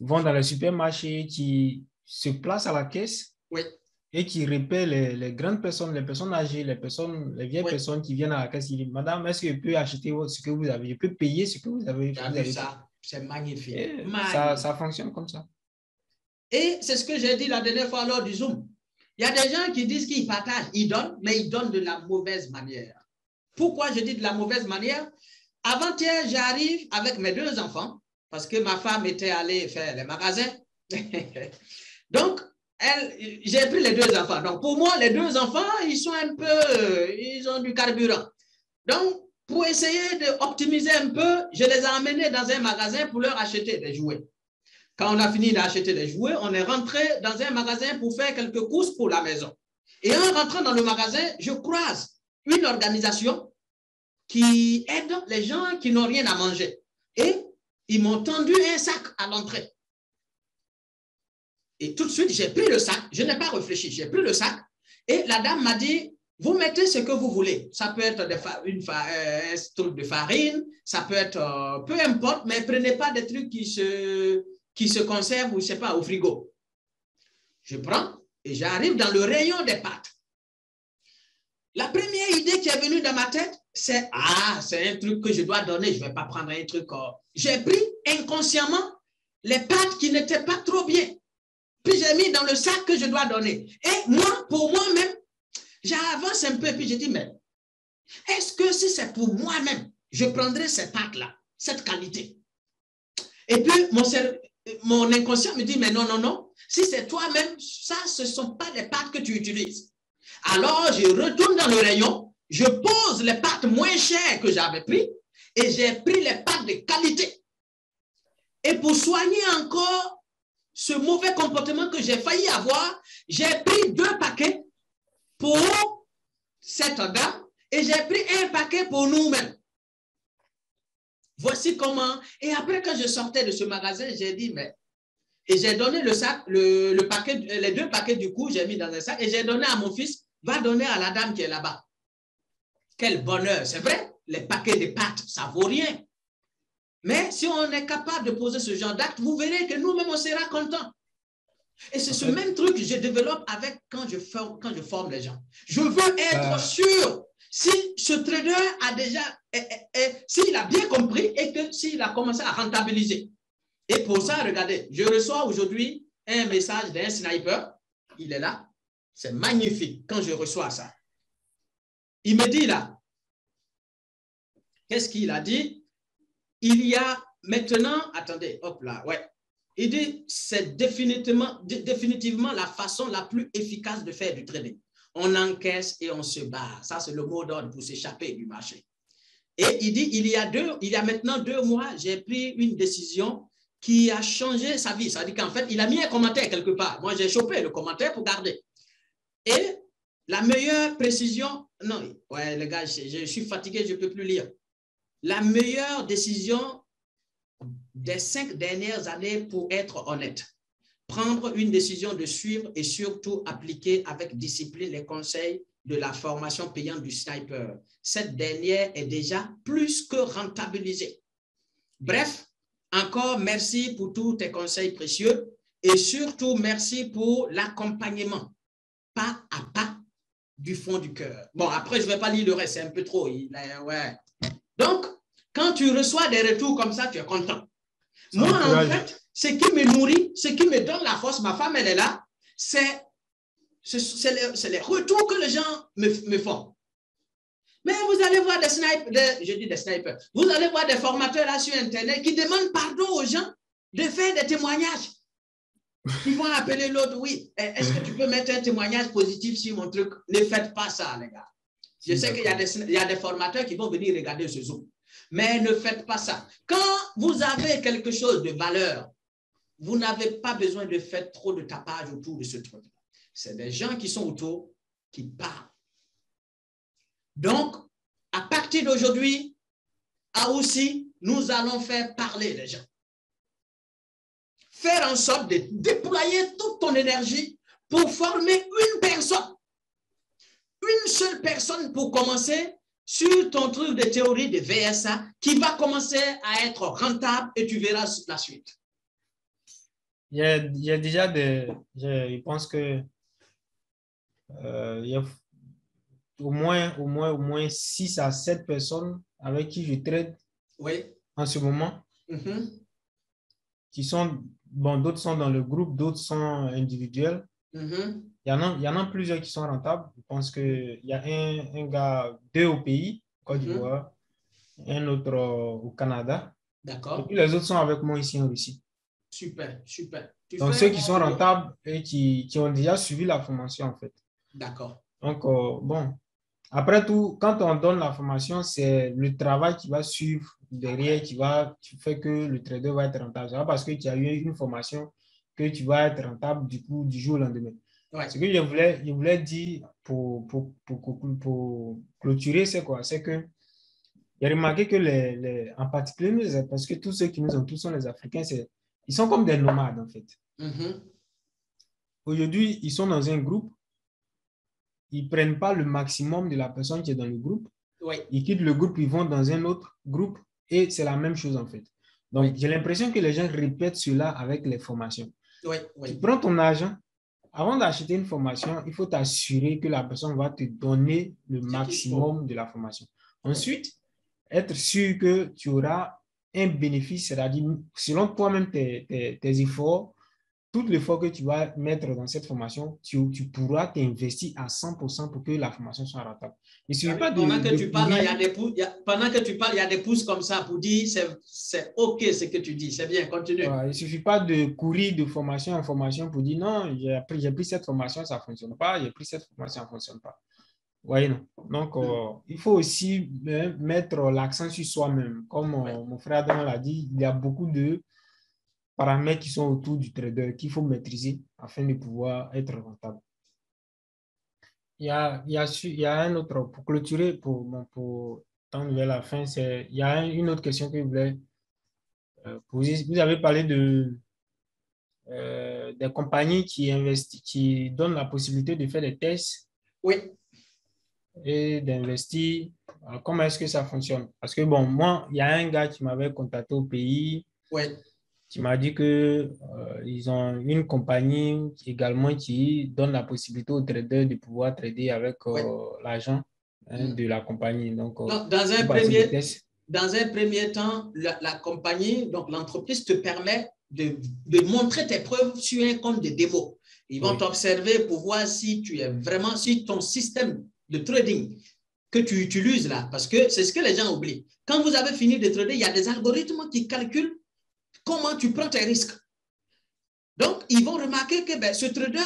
vont dans les supermarchés, qui se placent à la caisse ouais. et qui repèrent les, les grandes personnes, les personnes âgées, les personnes, les vieilles ouais. personnes qui viennent à la caisse, qui disent, madame, est-ce que je peux acheter ce que vous avez? Je peux payer ce que vous avez? C'est magnifique. magnifique. Ça, ça fonctionne comme ça. Et c'est ce que j'ai dit la dernière fois lors du Zoom. Il y a des gens qui disent qu'ils partagent, ils donnent, mais ils donnent de la mauvaise manière. Pourquoi je dis de la mauvaise manière? Avant-hier, j'arrive avec mes deux enfants parce que ma femme était allée faire les magasins. Donc, j'ai pris les deux enfants. Donc, pour moi, les deux enfants, ils sont un peu, ils ont du carburant. Donc, pour essayer d'optimiser un peu, je les ai emmenés dans un magasin pour leur acheter des jouets. Quand on a fini d'acheter des jouets, on est rentré dans un magasin pour faire quelques courses pour la maison. Et en rentrant dans le magasin, je croise une organisation qui aide les gens qui n'ont rien à manger. Et ils m'ont tendu un sac à l'entrée. Et tout de suite, j'ai pris le sac. Je n'ai pas réfléchi. J'ai pris le sac et la dame m'a dit, vous mettez ce que vous voulez. Ça peut être des une euh, un truc de farine, ça peut être euh, peu importe, mais prenez pas des trucs qui se, qui se conservent ou je sais pas, au frigo. Je prends et j'arrive dans le rayon des pâtes. La première idée qui est venue dans ma tête, c'est « Ah, c'est un truc que je dois donner, je ne vais pas prendre un truc. Oh. » J'ai pris inconsciemment les pâtes qui n'étaient pas trop bien. Puis j'ai mis dans le sac que je dois donner. Et moi, pour moi-même, j'avance un peu et puis je dis, mais est-ce que si c'est pour moi-même, je prendrai cette pâte-là, cette qualité? Et puis, mon, mon inconscient me dit, mais non, non, non, si c'est toi-même, ça, ce ne sont pas les pâtes que tu utilises. Alors, je retourne dans le rayon, je pose les pâtes moins chères que j'avais prises et j'ai pris les pâtes de qualité. Et pour soigner encore ce mauvais comportement que j'ai failli avoir, j'ai pris deux paquets pour cette dame, et j'ai pris un paquet pour nous-mêmes. Voici comment. Et après, quand je sortais de ce magasin, j'ai dit, mais... Et j'ai donné le sac, le, le paquet, les deux paquets du coup, j'ai mis dans un sac, et j'ai donné à mon fils, va donner à la dame qui est là-bas. Quel bonheur, c'est vrai, les paquets de pâtes, ça vaut rien. Mais si on est capable de poser ce genre d'acte, vous verrez que nous-mêmes, on sera contents. Et c'est ce même truc que je développe avec quand je forme, quand je forme les gens. Je veux être euh... sûr si ce trader a déjà, s'il a bien compris et que s'il a commencé à rentabiliser. Et pour ça, regardez, je reçois aujourd'hui un message d'un sniper. Il est là. C'est magnifique quand je reçois ça. Il me dit là, qu'est-ce qu'il a dit? Il y a maintenant, attendez, hop là, ouais. Il dit, c'est définitivement, définitivement la façon la plus efficace de faire du trading. On encaisse et on se barre. Ça, c'est le mot d'ordre pour s'échapper du marché. Et il dit, il y a, deux, il y a maintenant deux mois, j'ai pris une décision qui a changé sa vie. Ça veut dire qu'en fait, il a mis un commentaire quelque part. Moi, j'ai chopé le commentaire pour garder. Et la meilleure précision, non, ouais, les gars, je, je suis fatigué, je ne peux plus lire. La meilleure décision des cinq dernières années, pour être honnête, prendre une décision de suivre et surtout appliquer avec discipline les conseils de la formation payante du sniper. Cette dernière est déjà plus que rentabilisée. Bref, encore merci pour tous tes conseils précieux et surtout merci pour l'accompagnement pas à pas du fond du cœur. Bon, après, je ne vais pas lire le reste, c'est un peu trop. Il est, ouais. Donc, quand tu reçois des retours comme ça, tu es content. Moi, en fait, ce qui me nourrit, ce qui me donne la force, ma femme, elle est là, c'est les, les retours que les gens me, me font. Mais vous allez voir des snipers, des, je dis des snipers, vous allez voir des formateurs là sur Internet qui demandent pardon aux gens de faire des témoignages. Ils vont appeler l'autre, oui, est-ce que tu peux mettre un témoignage positif sur mon truc? Ne faites pas ça, les gars. Je sais qu'il y, y a des formateurs qui vont venir regarder ce Zoom. Mais ne faites pas ça. Quand vous avez quelque chose de valeur, vous n'avez pas besoin de faire trop de tapage autour de ce truc. C'est des gens qui sont autour qui parlent. Donc, à partir d'aujourd'hui, à aussi, nous allons faire parler les gens. Faire en sorte de déployer toute ton énergie pour former une personne. Une seule personne pour commencer sur ton truc de théorie de V S A qui va commencer à être rentable et tu verras la suite. Il y a, il y a déjà des... Je, je pense que euh, il y a au moins, au moins, au moins six à sept personnes avec qui je trade oui. en ce moment. Mm-hmm. Qui sont... Bon, d'autres sont dans le groupe, d'autres sont individuels. Mm-hmm. Il y en a, il y en a plusieurs qui sont rentables. Je pense qu'il y a un, un gars, deux au pays, Côte d'Ivoire, mmh. un autre au Canada. D'accord. Et puis les autres sont avec moi ici en Russie. Super, super. Tu Donc ceux qui sont rentables et qui, qui ont déjà suivi la formation en fait. D'accord. Donc euh, bon, après tout, quand on donne la formation, c'est le travail qui va suivre derrière, qui va qui fait que le trader va être rentable. C'est pas parce que tu as eu une formation que tu vas être rentable du coup du jour au lendemain. Ouais. Ce que je voulais, je voulais dire pour, pour, pour, pour, pour clôturer, c'est quoi? C'est que j'ai remarqué que, les, les, en particulier, parce que tous ceux qui nous entourent sont les Africains, ils sont comme des nomades, en fait. Mm-hmm. Aujourd'hui, ils sont dans un groupe, ils ne prennent pas le maximum de la personne qui est dans le groupe, ouais. ils quittent le groupe, ils vont dans un autre groupe, et c'est la même chose, en fait. Donc, ouais. j'ai l'impression que les gens répètent cela avec les formations. Ouais, ouais. Tu prends ton argent. Avant d'acheter une formation, il faut t'assurer que la personne va te donner le maximum de la formation. Ensuite, être sûr que tu auras un bénéfice, c'est-à-dire selon toi-même tes, tes, tes efforts, tout l'effort que tu vas mettre dans cette formation, tu, tu pourras t'investir à cent pour cent pour que la formation soit rentable. Il suffit pas de, pendant, de, que tu de parles, il y a des pouces, il y a, pendant que tu parles, il y a des pouces comme ça pour dire c'est OK ce que tu dis, c'est bien, continue. Ouais, il ne suffit pas de courir de formation en formation pour dire non, j'ai pris, j'ai pris cette formation, ça ne fonctionne pas, j'ai pris cette formation, ça ne fonctionne pas. Ouais, non. Donc, mm. euh, il faut aussi euh, mettre l'accent sur soi-même. Comme euh, ouais. mon frère Adam l'a dit, il y a beaucoup de paramètres qui sont autour du trader qu'il faut maîtriser afin de pouvoir être rentable. Il y a, il y a, il y a un autre, pour clôturer, pour, bon, pour tendre vers la fin, c'est, il y a une autre question que je voulais poser. Vous avez parlé de, euh, des compagnies qui investissent, qui donnent la possibilité de faire des tests. Oui. et d'investir. Alors, comment est-ce que ça fonctionne? Parce que, bon, moi, il y a un gars qui m'avait contacté au pays. Ouais. Qui m'a dit qu'ils euh, ont une compagnie également qui donne la possibilité aux traders de pouvoir trader avec euh, ouais. l'argent hein, mmh. de la compagnie. Donc, euh, dans, dans, un premier, dans un premier temps, la, la compagnie, donc l'entreprise te permet de, de montrer tes preuves sur un compte de démo. Ils vont oui. t'observer pour voir si tu es vraiment, si ton système de trading que tu utilises là, parce que c'est ce que les gens oublient. Quand vous avez fini de trader, il y a des algorithmes qui calculent comment tu prends tes risques. Donc, ils vont remarquer que ben, ce trader,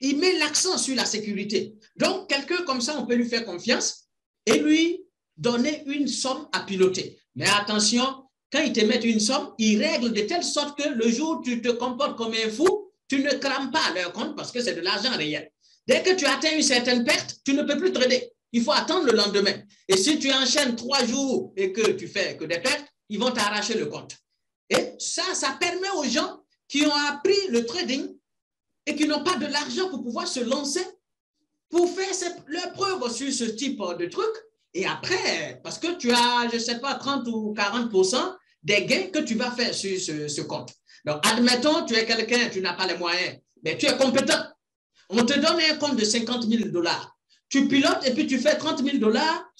il met l'accent sur la sécurité. Donc, quelqu'un comme ça, on peut lui faire confiance et lui donner une somme à piloter. Mais attention, quand ils te mettent une somme, ils règlent de telle sorte que le jour où tu te comportes comme un fou, tu ne crames pas leur compte parce que c'est de l'argent réel. Dès que tu atteins une certaine perte, tu ne peux plus trader. Il faut attendre le lendemain. Et si tu enchaînes trois jours et que tu fais que des pertes, ils vont t'arracher le compte. Et ça, ça permet aux gens qui ont appris le trading et qui n'ont pas de l'argent pour pouvoir se lancer, pour faire leurs preuves sur ce type de truc. Et après, parce que tu as, je ne sais pas, trente ou quarante pour cent des gains que tu vas faire sur ce, ce compte. Donc, admettons, tu es quelqu'un, tu n'as pas les moyens, mais tu es compétent. On te donne un compte de cinquante mille dollars. Tu pilotes et puis tu fais trente mille dollars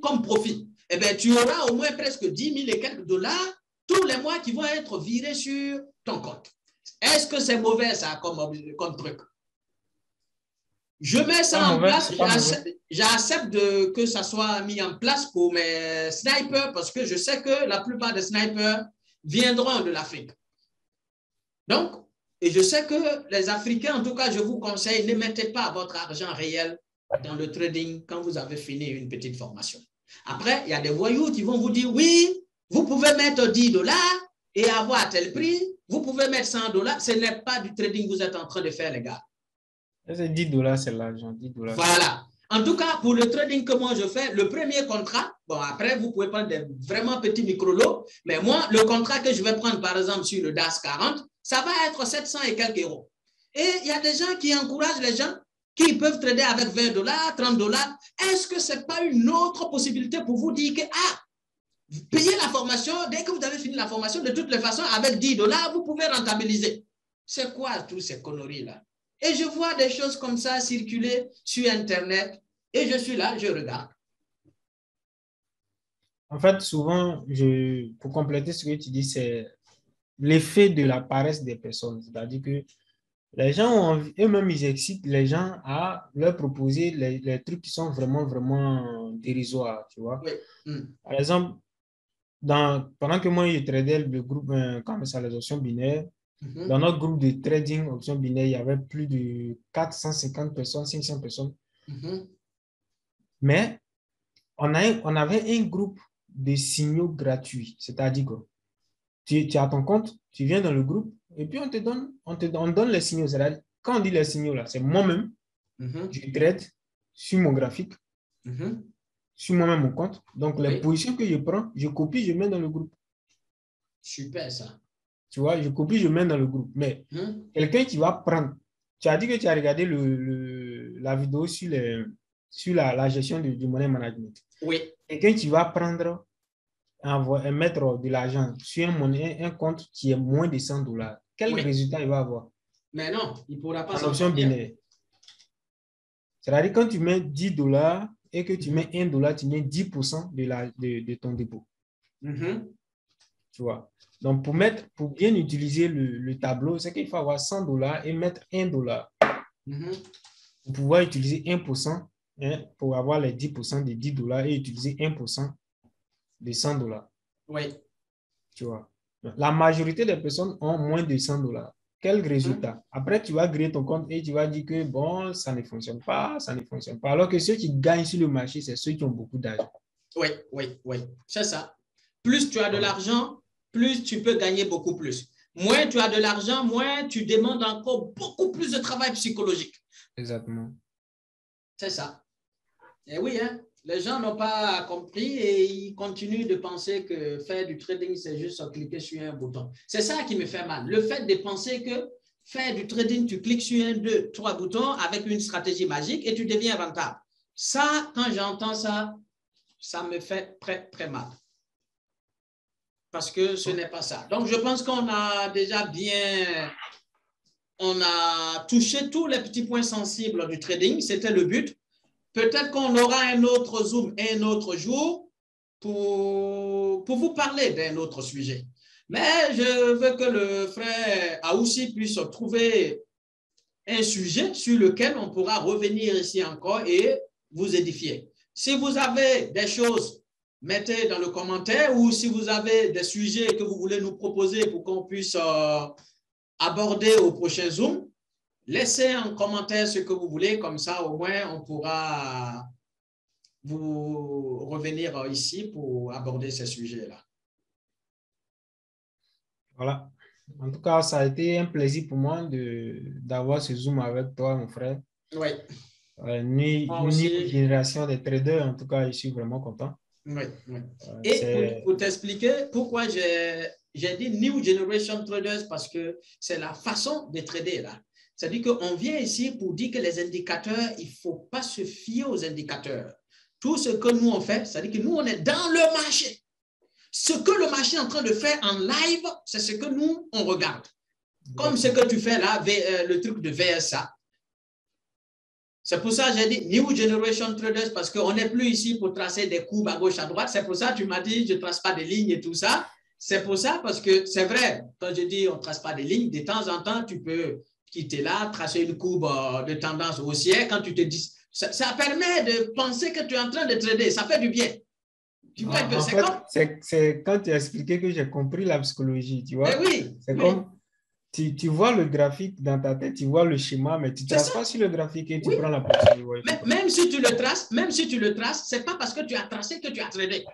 comme profit. Eh bien, tu auras au moins presque dix mille et quelques dollars tous les mois qui vont être virés sur ton compte. Est-ce que c'est mauvais ça comme, comme truc? Je mets ça en place, j'accepte que ça soit mis en place pour mes snipers parce que je sais que la plupart des snipers viendront de l'Afrique. Donc, et je sais que les Africains, en tout cas, je vous conseille, ne mettez pas votre argent réel dans le trading quand vous avez fini une petite formation. Après, il y a des voyous qui vont vous dire, oui, vous pouvez mettre dix dollars et avoir tel prix, vous pouvez mettre cent dollars, ce n'est pas du trading que vous êtes en train de faire, les gars. dix dollars, c'est l'argent, dix dollars. Voilà. En tout cas, pour le trading que moi je fais, le premier contrat, bon, après, vous pouvez prendre des vraiment petits micro-lots, mais moi, le contrat que je vais prendre, par exemple, sur le D A S quarante, ça va être sept cents et quelques euros. Et il y a des gens qui encouragent les gens qui peuvent trader avec vingt dollars, trente dollars. Est-ce que ce n'est pas une autre possibilité pour vous dire que, ah, payez la formation, dès que vous avez fini la formation, de toutes les façons, avec dix dollars, vous pouvez rentabiliser. C'est quoi tous ces conneries-là? Et je vois des choses comme ça circuler sur Internet et je suis là, je regarde. En fait, souvent, je, pour compléter ce que tu dis, c'est l'effet de la paresse des personnes. C'est-à-dire que les gens, eux-mêmes, ils excitent les gens à leur proposer les, les trucs qui sont vraiment, vraiment dérisoires, tu vois. Oui. Mm. Par exemple, dans, pendant que moi, je tradais le groupe, euh, comme ça, les options binaires, mm-hmm. dans notre groupe de trading options binaires, il y avait plus de quatre cent cinquante personnes, cinq cents personnes. Mm-hmm. Mais on, a, on avait un groupe de signaux gratuits, c'est-à-dire que tu, tu as ton compte, tu viens dans le groupe, et puis, on te donne, on te on donne les signaux. Quand on dit les signaux, là, c'est moi-même, mm-hmm. je trade sur mon graphique, mm-hmm. sur moi-même mon compte. Donc, oui. les positions que je prends, je copie, je mets dans le groupe. Super, ça. Tu vois, je copie, je mets dans le groupe. Mais mm-hmm. quelqu'un qui va prendre, tu as dit que tu as regardé le, le, la vidéo sur, les, sur la, la gestion du, du money management. Oui. Quelqu'un qui va prendre, envoie, mettre de l'argent sur un, un compte qui est moins de cent dollars. Quel oui. résultat il va avoir? Mais non, il ne pourra pas. En option binaire. C'est-à-dire quand tu mets dix dollars et que tu mets un dollar, tu mets dix pour cent de, la, de, de ton dépôt. Mm-hmm. Tu vois? Donc, pour, mettre, pour bien utiliser le, le tableau, c'est qu'il faut avoir cent dollars et mettre un dollar. Mm-hmm. Pour pouvoir utiliser un pour cent, hein, pour avoir les dix pour cent des dix dollars et utiliser un pour cent de cent dollars. Oui. Tu vois? La majorité des personnes ont moins de cent dollars. Quel résultat? Après, tu vas créer ton compte et tu vas dire que bon, ça ne fonctionne pas, ça ne fonctionne pas. Alors que ceux qui gagnent sur le marché, c'est ceux qui ont beaucoup d'argent. Oui, oui, oui. C'est ça. Plus tu as de l'argent, plus tu peux gagner beaucoup plus. Moins tu as de l'argent, moins tu demandes encore beaucoup plus de travail psychologique. Exactement. C'est ça. Et oui, hein? Les gens n'ont pas compris et ils continuent de penser que faire du trading, c'est juste cliquer sur un bouton. C'est ça qui me fait mal. Le fait de penser que faire du trading, tu cliques sur un, deux, trois boutons avec une stratégie magique et tu deviens rentable. Ça, quand j'entends ça, ça me fait très, très mal. Parce que ce n'est pas ça. Donc, je pense qu'on a déjà bien... On a touché tous les petits points sensibles du trading. C'était le but. Peut-être qu'on aura un autre Zoom un autre jour pour, pour vous parler d'un autre sujet. Mais je veux que le frère Aoussi puisse trouver un sujet sur lequel on pourra revenir ici encore et vous édifier. Si vous avez des choses, mettez dans le commentaire, ou si vous avez des sujets que vous voulez nous proposer pour qu'on puisse euh, aborder au prochain Zoom, laissez en commentaire ce que vous voulez, comme ça au moins on pourra vous revenir ici pour aborder ces sujets-là. Voilà. En tout cas, ça a été un plaisir pour moi d'avoir ce Zoom avec toi, mon frère. Oui. Euh, une nouvelle génération des traders, en tout cas, je suis vraiment content. Oui. oui. Euh, Et pour, pour t'expliquer pourquoi j'ai dit New Generation Traders, parce que c'est la façon de trader, là. C'est-à-dire qu'on vient ici pour dire que les indicateurs, il ne faut pas se fier aux indicateurs. Tout ce que nous on fait, c'est-à-dire que nous, on est dans le marché. Ce que le marché est en train de faire en live, c'est ce que nous, on regarde. Comme ce que tu fais là, le truc de V S A. C'est pour ça que j'ai dit New Generation Traders, parce qu'on n'est plus ici pour tracer des courbes à gauche, à droite. C'est pour ça que tu m'as dit, je ne trace pas des lignes et tout ça. C'est pour ça, parce que c'est vrai, quand je dis on ne trace pas des lignes, de temps en temps, tu peux quitter là, tracer une courbe de tendance haussière. Quand tu te dis, ça, ça permet de penser que tu es en train de trader. Ça fait du bien. Tu vois, c'est quand tu as expliqué que j'ai compris la psychologie, tu vois. Eh oui, c'est oui. Comme tu, tu vois le graphique dans ta tête, tu vois le schéma, mais tu ne traces pas sur le graphique et tu oui. prends la position. Ouais, même, même si tu le traces, même si tu le traces, ce n'est pas parce que tu as tracé que tu as tradé.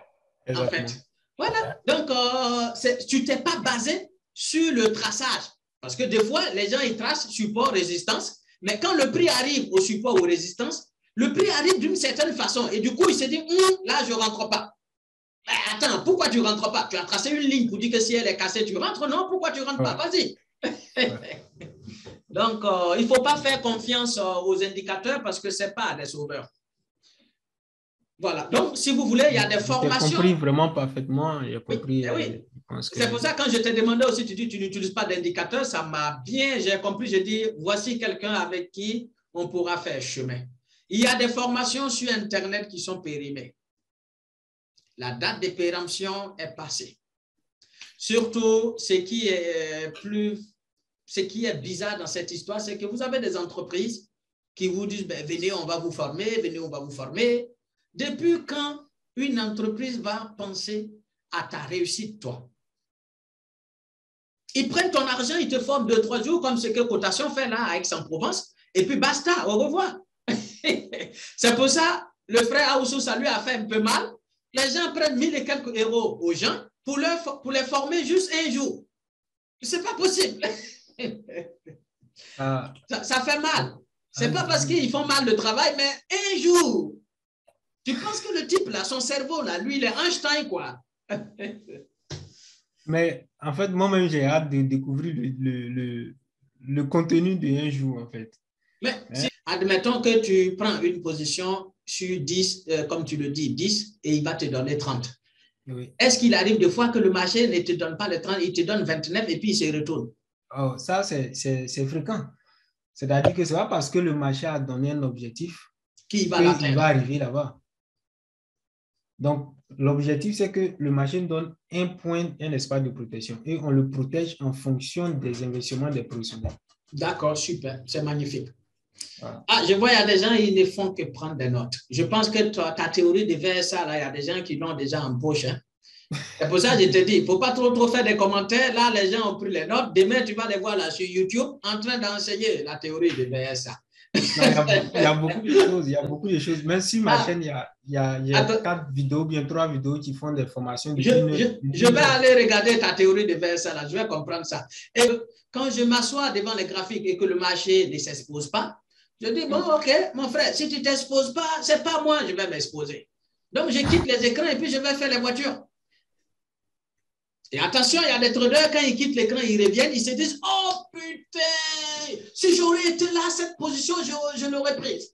En fait. Voilà. Donc, euh, tu ne t'es pas basé sur le traçage. Parce que des fois, les gens, ils tracent support, résistance, mais quand le prix arrive au support ou résistance, le prix arrive d'une certaine façon et du coup, il se dit, hm, là, je ne rentre pas. Ben attends, pourquoi tu ne rentres pas? Tu as tracé une ligne pour dire que si elle est cassée, tu rentres. Non, pourquoi tu ne rentres ouais. pas? Vas-y. Ouais. Donc, euh, il ne faut pas faire confiance euh, aux indicateurs parce que ce n'est pas des sauveurs. Voilà. Donc, si vous voulez, il y a des formations. J'ai compris vraiment parfaitement. J'ai compris. Oui. Euh, oui. Que... C'est pour ça que quand je t'ai demandé aussi, tu dis tu n'utilises pas d'indicateurs, ça m'a bien, j'ai compris. J'ai dit, voici quelqu'un avec qui on pourra faire chemin. Il y a des formations sur Internet qui sont périmées. La date de péremption est passée. Surtout, ce qui est, plus, ce qui est bizarre dans cette histoire, c'est que vous avez des entreprises qui vous disent ben, « Venez, on va vous former, venez, on va vous former. » Depuis quand une entreprise va penser à ta réussite, toi? Ils prennent ton argent, ils te forment deux, trois jours, comme ce que Cotation fait là à Aix-en-Provence, et puis basta, au revoir. C'est pour ça, le frère Aoussou, ça lui a fait un peu mal. Les gens prennent mille et quelques euros aux gens pour, leur, pour les former juste un jour. Ce n'est pas possible. Ah. ça, ça fait mal. Ce n'est ah. pas parce qu'ils font mal le travail, mais un jour. Tu penses que le type, là, son cerveau, là, lui, il est Einstein, quoi. Mais en fait, moi-même, j'ai hâte de découvrir le, le, le, le contenu de un jour, en fait. Mais hein? si, admettons que tu prends une position sur dix, euh, comme tu le dis, dix, et il va te donner trente. Oui. Est-ce qu'il arrive des fois que le marché ne te donne pas le trente, il te donne vingt-neuf et puis il se retourne? Oh, ça, c'est fréquent. C'est-à-dire que ce n'est pas parce que le marché a donné un objectif qu'il va, va arriver là-bas. Donc, l'objectif, c'est que le marché donne un point, un espace de protection et on le protège en fonction des investissements des professionnels. D'accord, super, c'est magnifique. Voilà. Ah, je vois, il y a des gens, ils ne font que prendre des notes. Je pense que ta, ta théorie de V S A, là, il y a des gens qui l'ont déjà en poche. Hein. C'est pour ça que je te dis, il ne faut pas trop, trop faire des commentaires. Là, les gens ont pris les notes. Demain, tu vas les voir là sur YouTube en train d'enseigner la théorie de V S A. Non, il y a beaucoup de choses, il y a beaucoup de choses. Même si ma ah, chaîne, il y a, il y a, il y a quatre vidéos, bien trois vidéos qui font des formations. De je, une, je, une... je vais aller regarder ta théorie de V S A, là, je vais comprendre ça. Et quand je m'assois devant les graphiques et que le marché ne s'expose pas, je dis, bon, ok, mon frère, si tu ne t'exposes pas, ce n'est pas moi, je vais m'exposer. Donc, je quitte les écrans et puis je vais faire les voitures. Et attention, il y a des traders, quand ils quittent l'écran, ils reviennent, ils se disent, oh putain, si j'aurais été là, cette position, je, je l'aurais prise.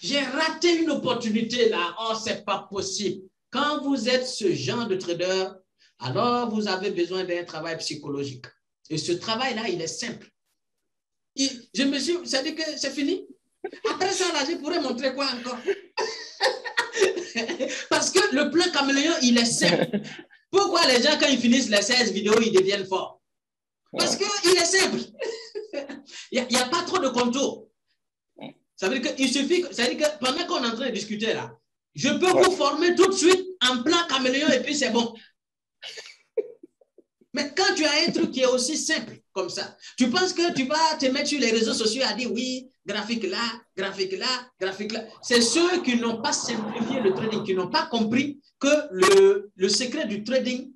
J'ai raté une opportunité là. Oh, c'est pas possible. Quand vous êtes ce genre de trader, alors vous avez besoin d'un travail psychologique. Et ce travail-là, il est simple. Il, je me suis, ça dit que c'est fini. Après ça, là, je pourrais montrer quoi encore? Parce que le plan caméléon, il est simple. Pourquoi les gens, quand ils finissent les seize vidéos, ils deviennent forts? Parce qu'il est simple. Il n'y a, a pas trop de contours. Ça veut dire qu'il suffit, ça veut dire que pendant qu'on est en train de discuter là, je peux vous former tout de suite en plan caméléon et puis c'est bon. Mais quand tu as un truc qui est aussi simple comme ça, tu penses que tu vas te mettre sur les réseaux sociaux à dire oui, graphique là, graphique là, graphique là. C'est ceux qui n'ont pas simplifié le trading, qui n'ont pas compris que le, le secret du trading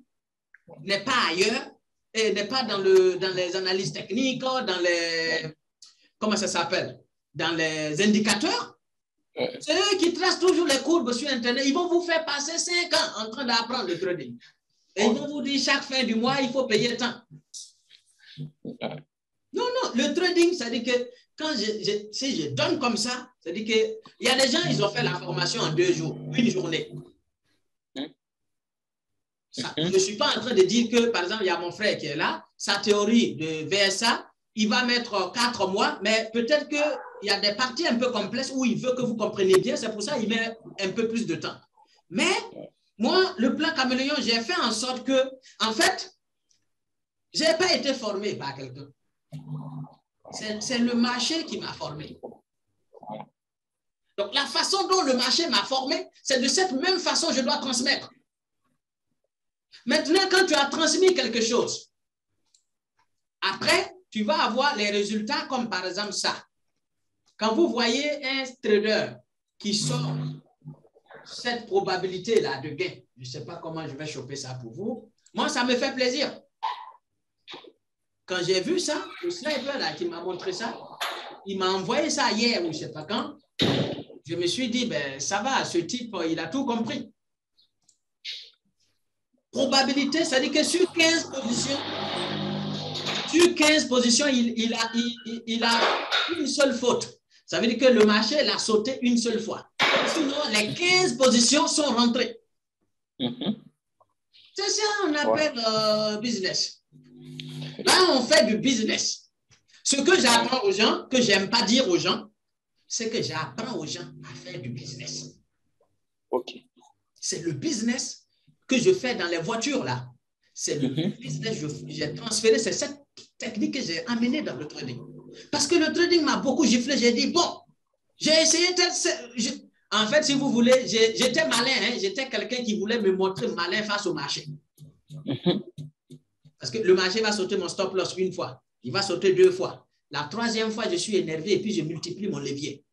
n'est pas ailleurs et n'est pas dans, le, dans les analyses techniques, dans les... Comment ça s'appelle? Dans les indicateurs. C'est eux qui tracent toujours les courbes sur Internet. Ils vont vous faire passer cinq ans en train d'apprendre le trading. Et ils vont vous dire chaque fin du mois, il faut payer tant. Non, non, le trading, ça dit que quand je, je, si je donne comme ça, ça dit que il y a des gens, ils ont fait la formation en deux jours, une journée. Ça, je ne suis pas en train de dire que, par exemple, il y a mon frère qui est là, sa théorie de V S A, il va mettre quatre mois, mais peut-être qu'il y a des parties un peu complexes où il veut que vous compreniez bien, c'est pour ça qu'il met un peu plus de temps. Mais moi, le plan caméléon, j'ai fait en sorte que, en fait, je n'ai pas été formé par quelqu'un. C'est le marché qui m'a formé. Donc, la façon dont le marché m'a formé, c'est de cette même façon que je dois transmettre. Maintenant, quand tu as transmis quelque chose, après, tu vas avoir les résultats comme par exemple ça. Quand vous voyez un trader qui sort cette probabilité-là de gain, je ne sais pas comment je vais choper ça pour vous, moi, ça me fait plaisir. Quand j'ai vu ça, le sniper là, qui m'a montré ça, il m'a envoyé ça hier ou je ne sais pas quand, je me suis dit, ben, ça va, ce type, il a tout compris. Probabilité, ça dit que sur quinze positions, sur quinze positions, il, il, a, il, il a une seule faute. Ça veut dire que le marché l'a sauté une seule fois. Sinon, les quinze positions sont rentrées. Mm-hmm. C'est ça qu'on appelle euh, business. Là, on fait du business. Ce que j'apprends aux gens, que j'aime pas dire aux gens, c'est que j'apprends aux gens à faire du business. OK. C'est le business que je fais dans les voitures, là. C'est le mm-hmm. business que j'ai transféré. C'est cette technique que j'ai amenée dans le trading. Parce que le trading m'a beaucoup giflé. J'ai dit, bon, j'ai essayé... Je, en fait, si vous voulez, j'étais malin. Hein, j'étais quelqu'un qui voulait me montrer malin face au marché. Mm-hmm. Parce que le marché va sauter mon stop loss une fois. Il va sauter deux fois. La troisième fois, je suis énervé et puis je multiplie mon levier.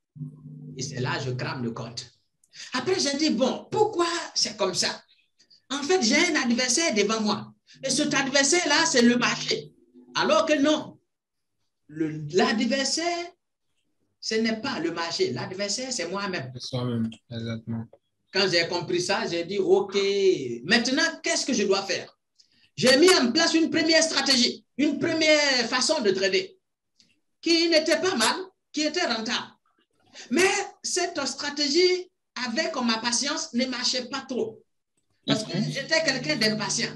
Et c'est là que je crame le compte. Après, j'ai dit, bon, pourquoi c'est comme ça? En fait, j'ai un adversaire devant moi. Et cet adversaire-là, c'est le marché. Alors que non, l'adversaire, ce n'est pas le marché. L'adversaire, c'est moi-même. C'est soi-même, exactement. Quand j'ai compris ça, j'ai dit, OK, maintenant, qu'est-ce que je dois faire? J'ai mis en place une première stratégie, une première façon de trader, qui n'était pas mal, qui était rentable. Mais cette stratégie, avec ma patience, ne marchait pas trop. Parce que j'étais quelqu'un d'impatient.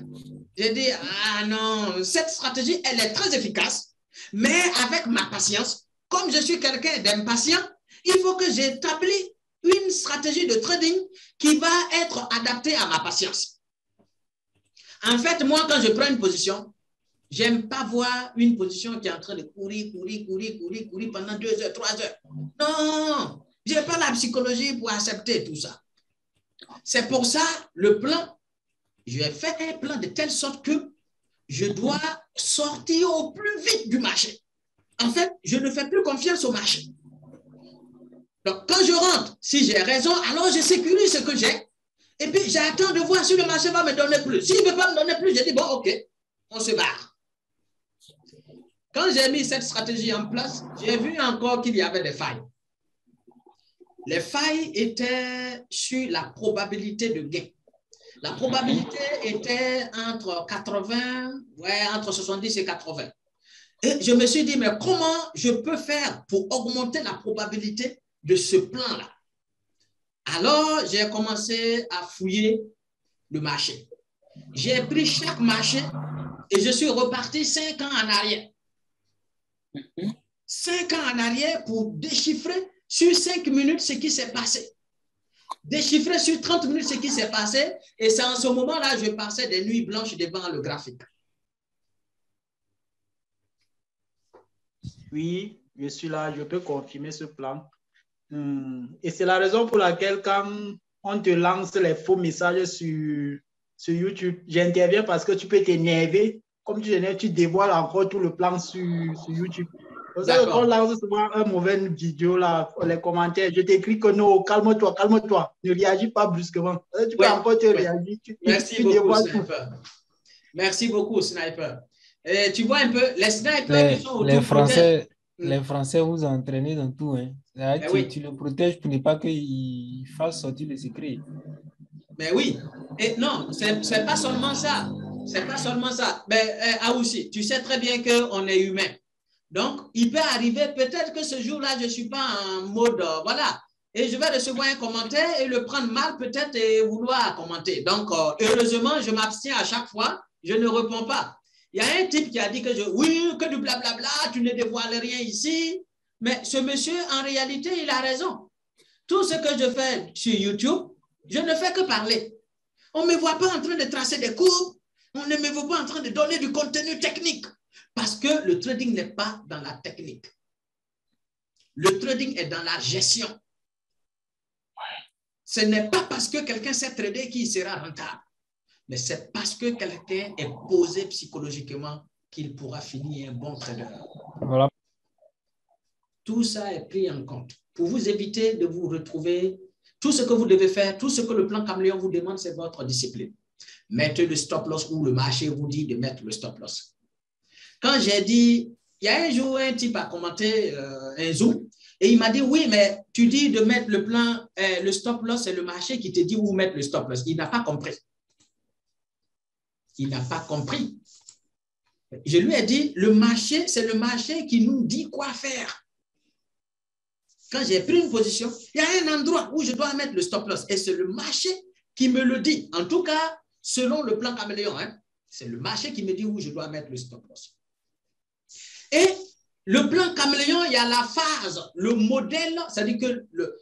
J'ai dit, ah non, cette stratégie, elle est très efficace, mais avec ma patience, comme je suis quelqu'un d'impatient, il faut que j'établisse une stratégie de trading qui va être adaptée à ma patience. En fait, moi, quand je prends une position, j'aime pas voir une position qui est en train de courir, courir, courir, courir, courir pendant deux heures, trois heures. Non, je n'ai pas la psychologie pour accepter tout ça. C'est pour ça, le plan, je vais faire un plan de telle sorte que je dois sortir au plus vite du marché. En fait, je ne fais plus confiance au marché. Donc, quand je rentre, si j'ai raison, alors je sécurise ce que j'ai. Et puis, j'attends de voir si le marché va me donner plus. S'il ne veut pas me donner plus, je dis, bon, OK, on se barre. Quand j'ai mis cette stratégie en place, j'ai vu encore qu'il y avait des failles. Les failles étaient sur la probabilité de gain. La probabilité était entre quatre-vingts, ouais, entre soixante-dix et quatre-vingts. Et je me suis dit, mais comment je peux faire pour augmenter la probabilité de ce plan-là? Alors, j'ai commencé à fouiller le marché. J'ai pris chaque marché et je suis reparti cinq ans en arrière. Cinq ans en arrière pour déchiffrer sur cinq minutes ce qui s'est passé. Déchiffrer sur trente minutes ce qui s'est passé. Et c'est en ce moment-là que je passais des nuits blanches devant le graphique. Oui, je suis là, je peux confirmer ce plan. Et c'est la raison pour laquelle quand on te lance les faux messages sur, sur YouTube, j'interviens parce que tu peux t'énerver. Comme tu t'énerves, tu dévoiles encore tout le plan sur, sur YouTube. On lance souvent un mauvais vidéo, là, les commentaires. Je t'écris que non, calme-toi, calme-toi. Ne réagis pas brusquement. Tu peux ouais, encore te ouais. réagir. Tu, Merci, tu beaucoup, Sniper. Merci beaucoup, Sniper. Et tu vois un peu, les snipers les, qui sont autour les Français, de... les Français vous entraînez dans tout. Hein. Là, tu, oui. tu le protèges pour ne pas qu'il fasse sortir les secrets. Mais oui. Et non, c'est pas seulement ça. C'est pas seulement ça. Mais euh, aussi, tu sais très bien qu'on est humain. Donc, il peut arriver, peut-être que ce jour-là, je ne suis pas en mode, euh, voilà, et je vais recevoir un commentaire et le prendre mal peut-être et vouloir commenter. Donc, euh, heureusement, je m'abstiens à chaque fois, je ne réponds pas. Il y a un type qui a dit que je, oui, que du blablabla, tu ne dévoiles rien ici. Mais ce monsieur, en réalité, il a raison. Tout ce que je fais sur YouTube, je ne fais que parler. On ne me voit pas en train de tracer des courbes, on ne me voit pas en train de donner du contenu technique. Parce que le trading n'est pas dans la technique. Le trading est dans la gestion. Ce n'est pas parce que quelqu'un sait trader qu'il sera rentable. Mais c'est parce que quelqu'un est posé psychologiquement qu'il pourra finir un bon trader. Voilà. Tout ça est pris en compte. Pour vous éviter de vous retrouver, tout ce que vous devez faire, tout ce que le plan caméléon vous demande, c'est votre discipline. Mettez le stop-loss où le marché vous dit de mettre le stop-loss. Quand j'ai dit, il y a un jour, un type a commenté euh, un Zoom et il m'a dit, oui, mais tu dis de mettre le plan, euh, le stop-loss, c'est le marché qui te dit où mettre le stop-loss. Il n'a pas compris. Il n'a pas compris. Je lui ai dit, le marché, c'est le marché qui nous dit quoi faire. Quand j'ai pris une position, il y a un endroit où je dois mettre le stop-loss et c'est le marché qui me le dit. En tout cas, selon le plan caméléon, hein, c'est le marché qui me dit où je dois mettre le stop-loss. Et le plan caméléon, il y a la phase, le modèle, c'est-à-dire que le,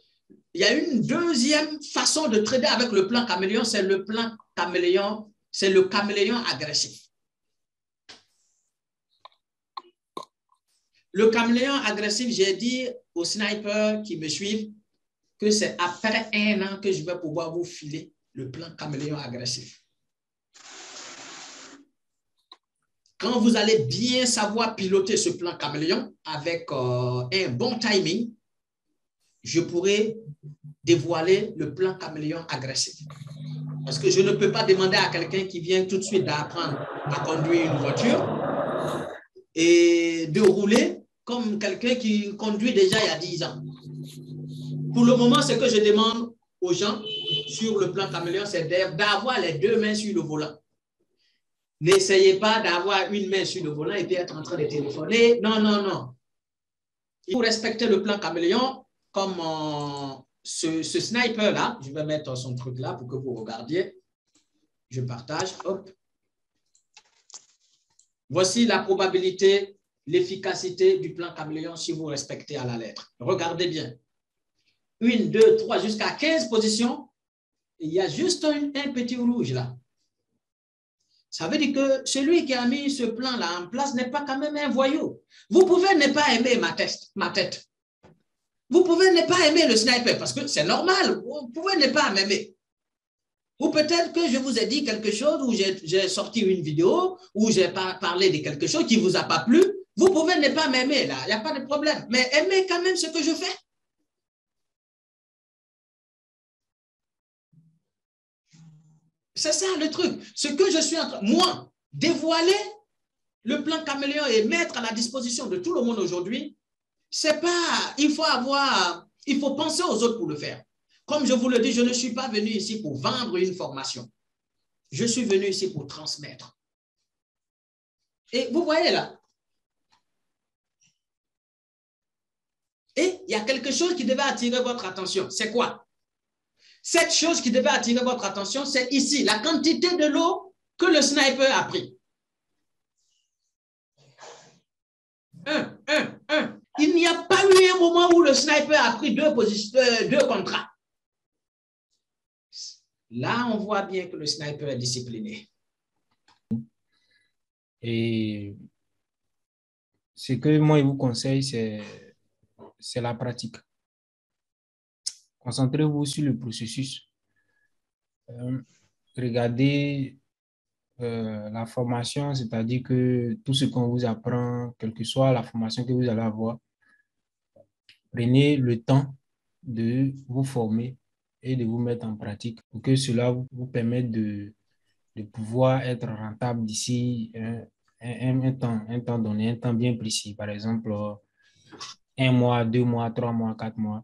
il y a une deuxième façon de trader avec le plan caméléon, c'est le plan caméléon, c'est le caméléon agressif. Le caméléon agressif, j'ai dit aux snipers qui me suivent que c'est après un an que je vais pouvoir vous filer le plan caméléon agressif. Quand vous allez bien savoir piloter ce plan caméléon avec euh, un bon timing, je pourrai dévoiler le plan caméléon agressif. Parce que je ne peux pas demander à quelqu'un qui vient tout de suite d'apprendre à conduire une voiture et de rouler comme quelqu'un qui conduit déjà il y a dix ans. Pour le moment, ce que je demande aux gens sur le plan caméléon, c'est d'avoir les deux mains sur le volant. N'essayez pas d'avoir une main sur le volant et d'être en train de téléphoner. Non, non, non. Il faut respecter le plan caméléon comme euh, ce, ce sniper-là. Je vais mettre son truc-là pour que vous regardiez. Je partage. Hop. Voici la probabilité, l'efficacité du plan caméléon si vous respectez à la lettre. Regardez bien. Une, deux, trois, jusqu'à quinze positions. Il y a juste un, un petit rouge là. Ça veut dire que celui qui a mis ce plan-là en place n'est pas quand même un voyou. Vous pouvez ne pas aimer ma tête, ma tête. Vous pouvez ne pas aimer le sniper, parce que c'est normal. Vous pouvez ne pas m'aimer. Ou peut-être que je vous ai dit quelque chose, ou j'ai sorti une vidéo, ou j'ai parlé de quelque chose qui ne vous a pas plu. Vous pouvez ne pas m'aimer, là. Il n'y a pas de problème. Mais aimez quand même ce que je fais. C'est ça le truc. Ce que je suis en train, moi, dévoiler le plan caméléon et mettre à la disposition de tout le monde aujourd'hui, c'est pas, il faut avoir, il faut penser aux autres pour le faire. Comme je vous le dis, je ne suis pas venu ici pour vendre une formation. Je suis venu ici pour transmettre. Et vous voyez là. Et il y a quelque chose qui devait attirer votre attention. C'est quoi? Cette chose qui devait attirer votre attention, c'est ici, la quantité de l'eau que le sniper a pris. Un, un, un. Il n'y a pas eu un moment où le sniper a pris deux, euh, deux contrats. Là, on voit bien que le sniper est discipliné. Et ce que moi, je vous conseille, c'est la pratique. Concentrez-vous sur le processus. Euh, regardez euh, la formation, c'est-à-dire que tout ce qu'on vous apprend, quelle que soit la formation que vous allez avoir, prenez le temps de vous former et de vous mettre en pratique pour que cela vous permette de, de pouvoir être rentable d'ici un, un, un, temps, un temps donné, un temps bien précis, par exemple un mois, deux mois, trois mois, quatre mois.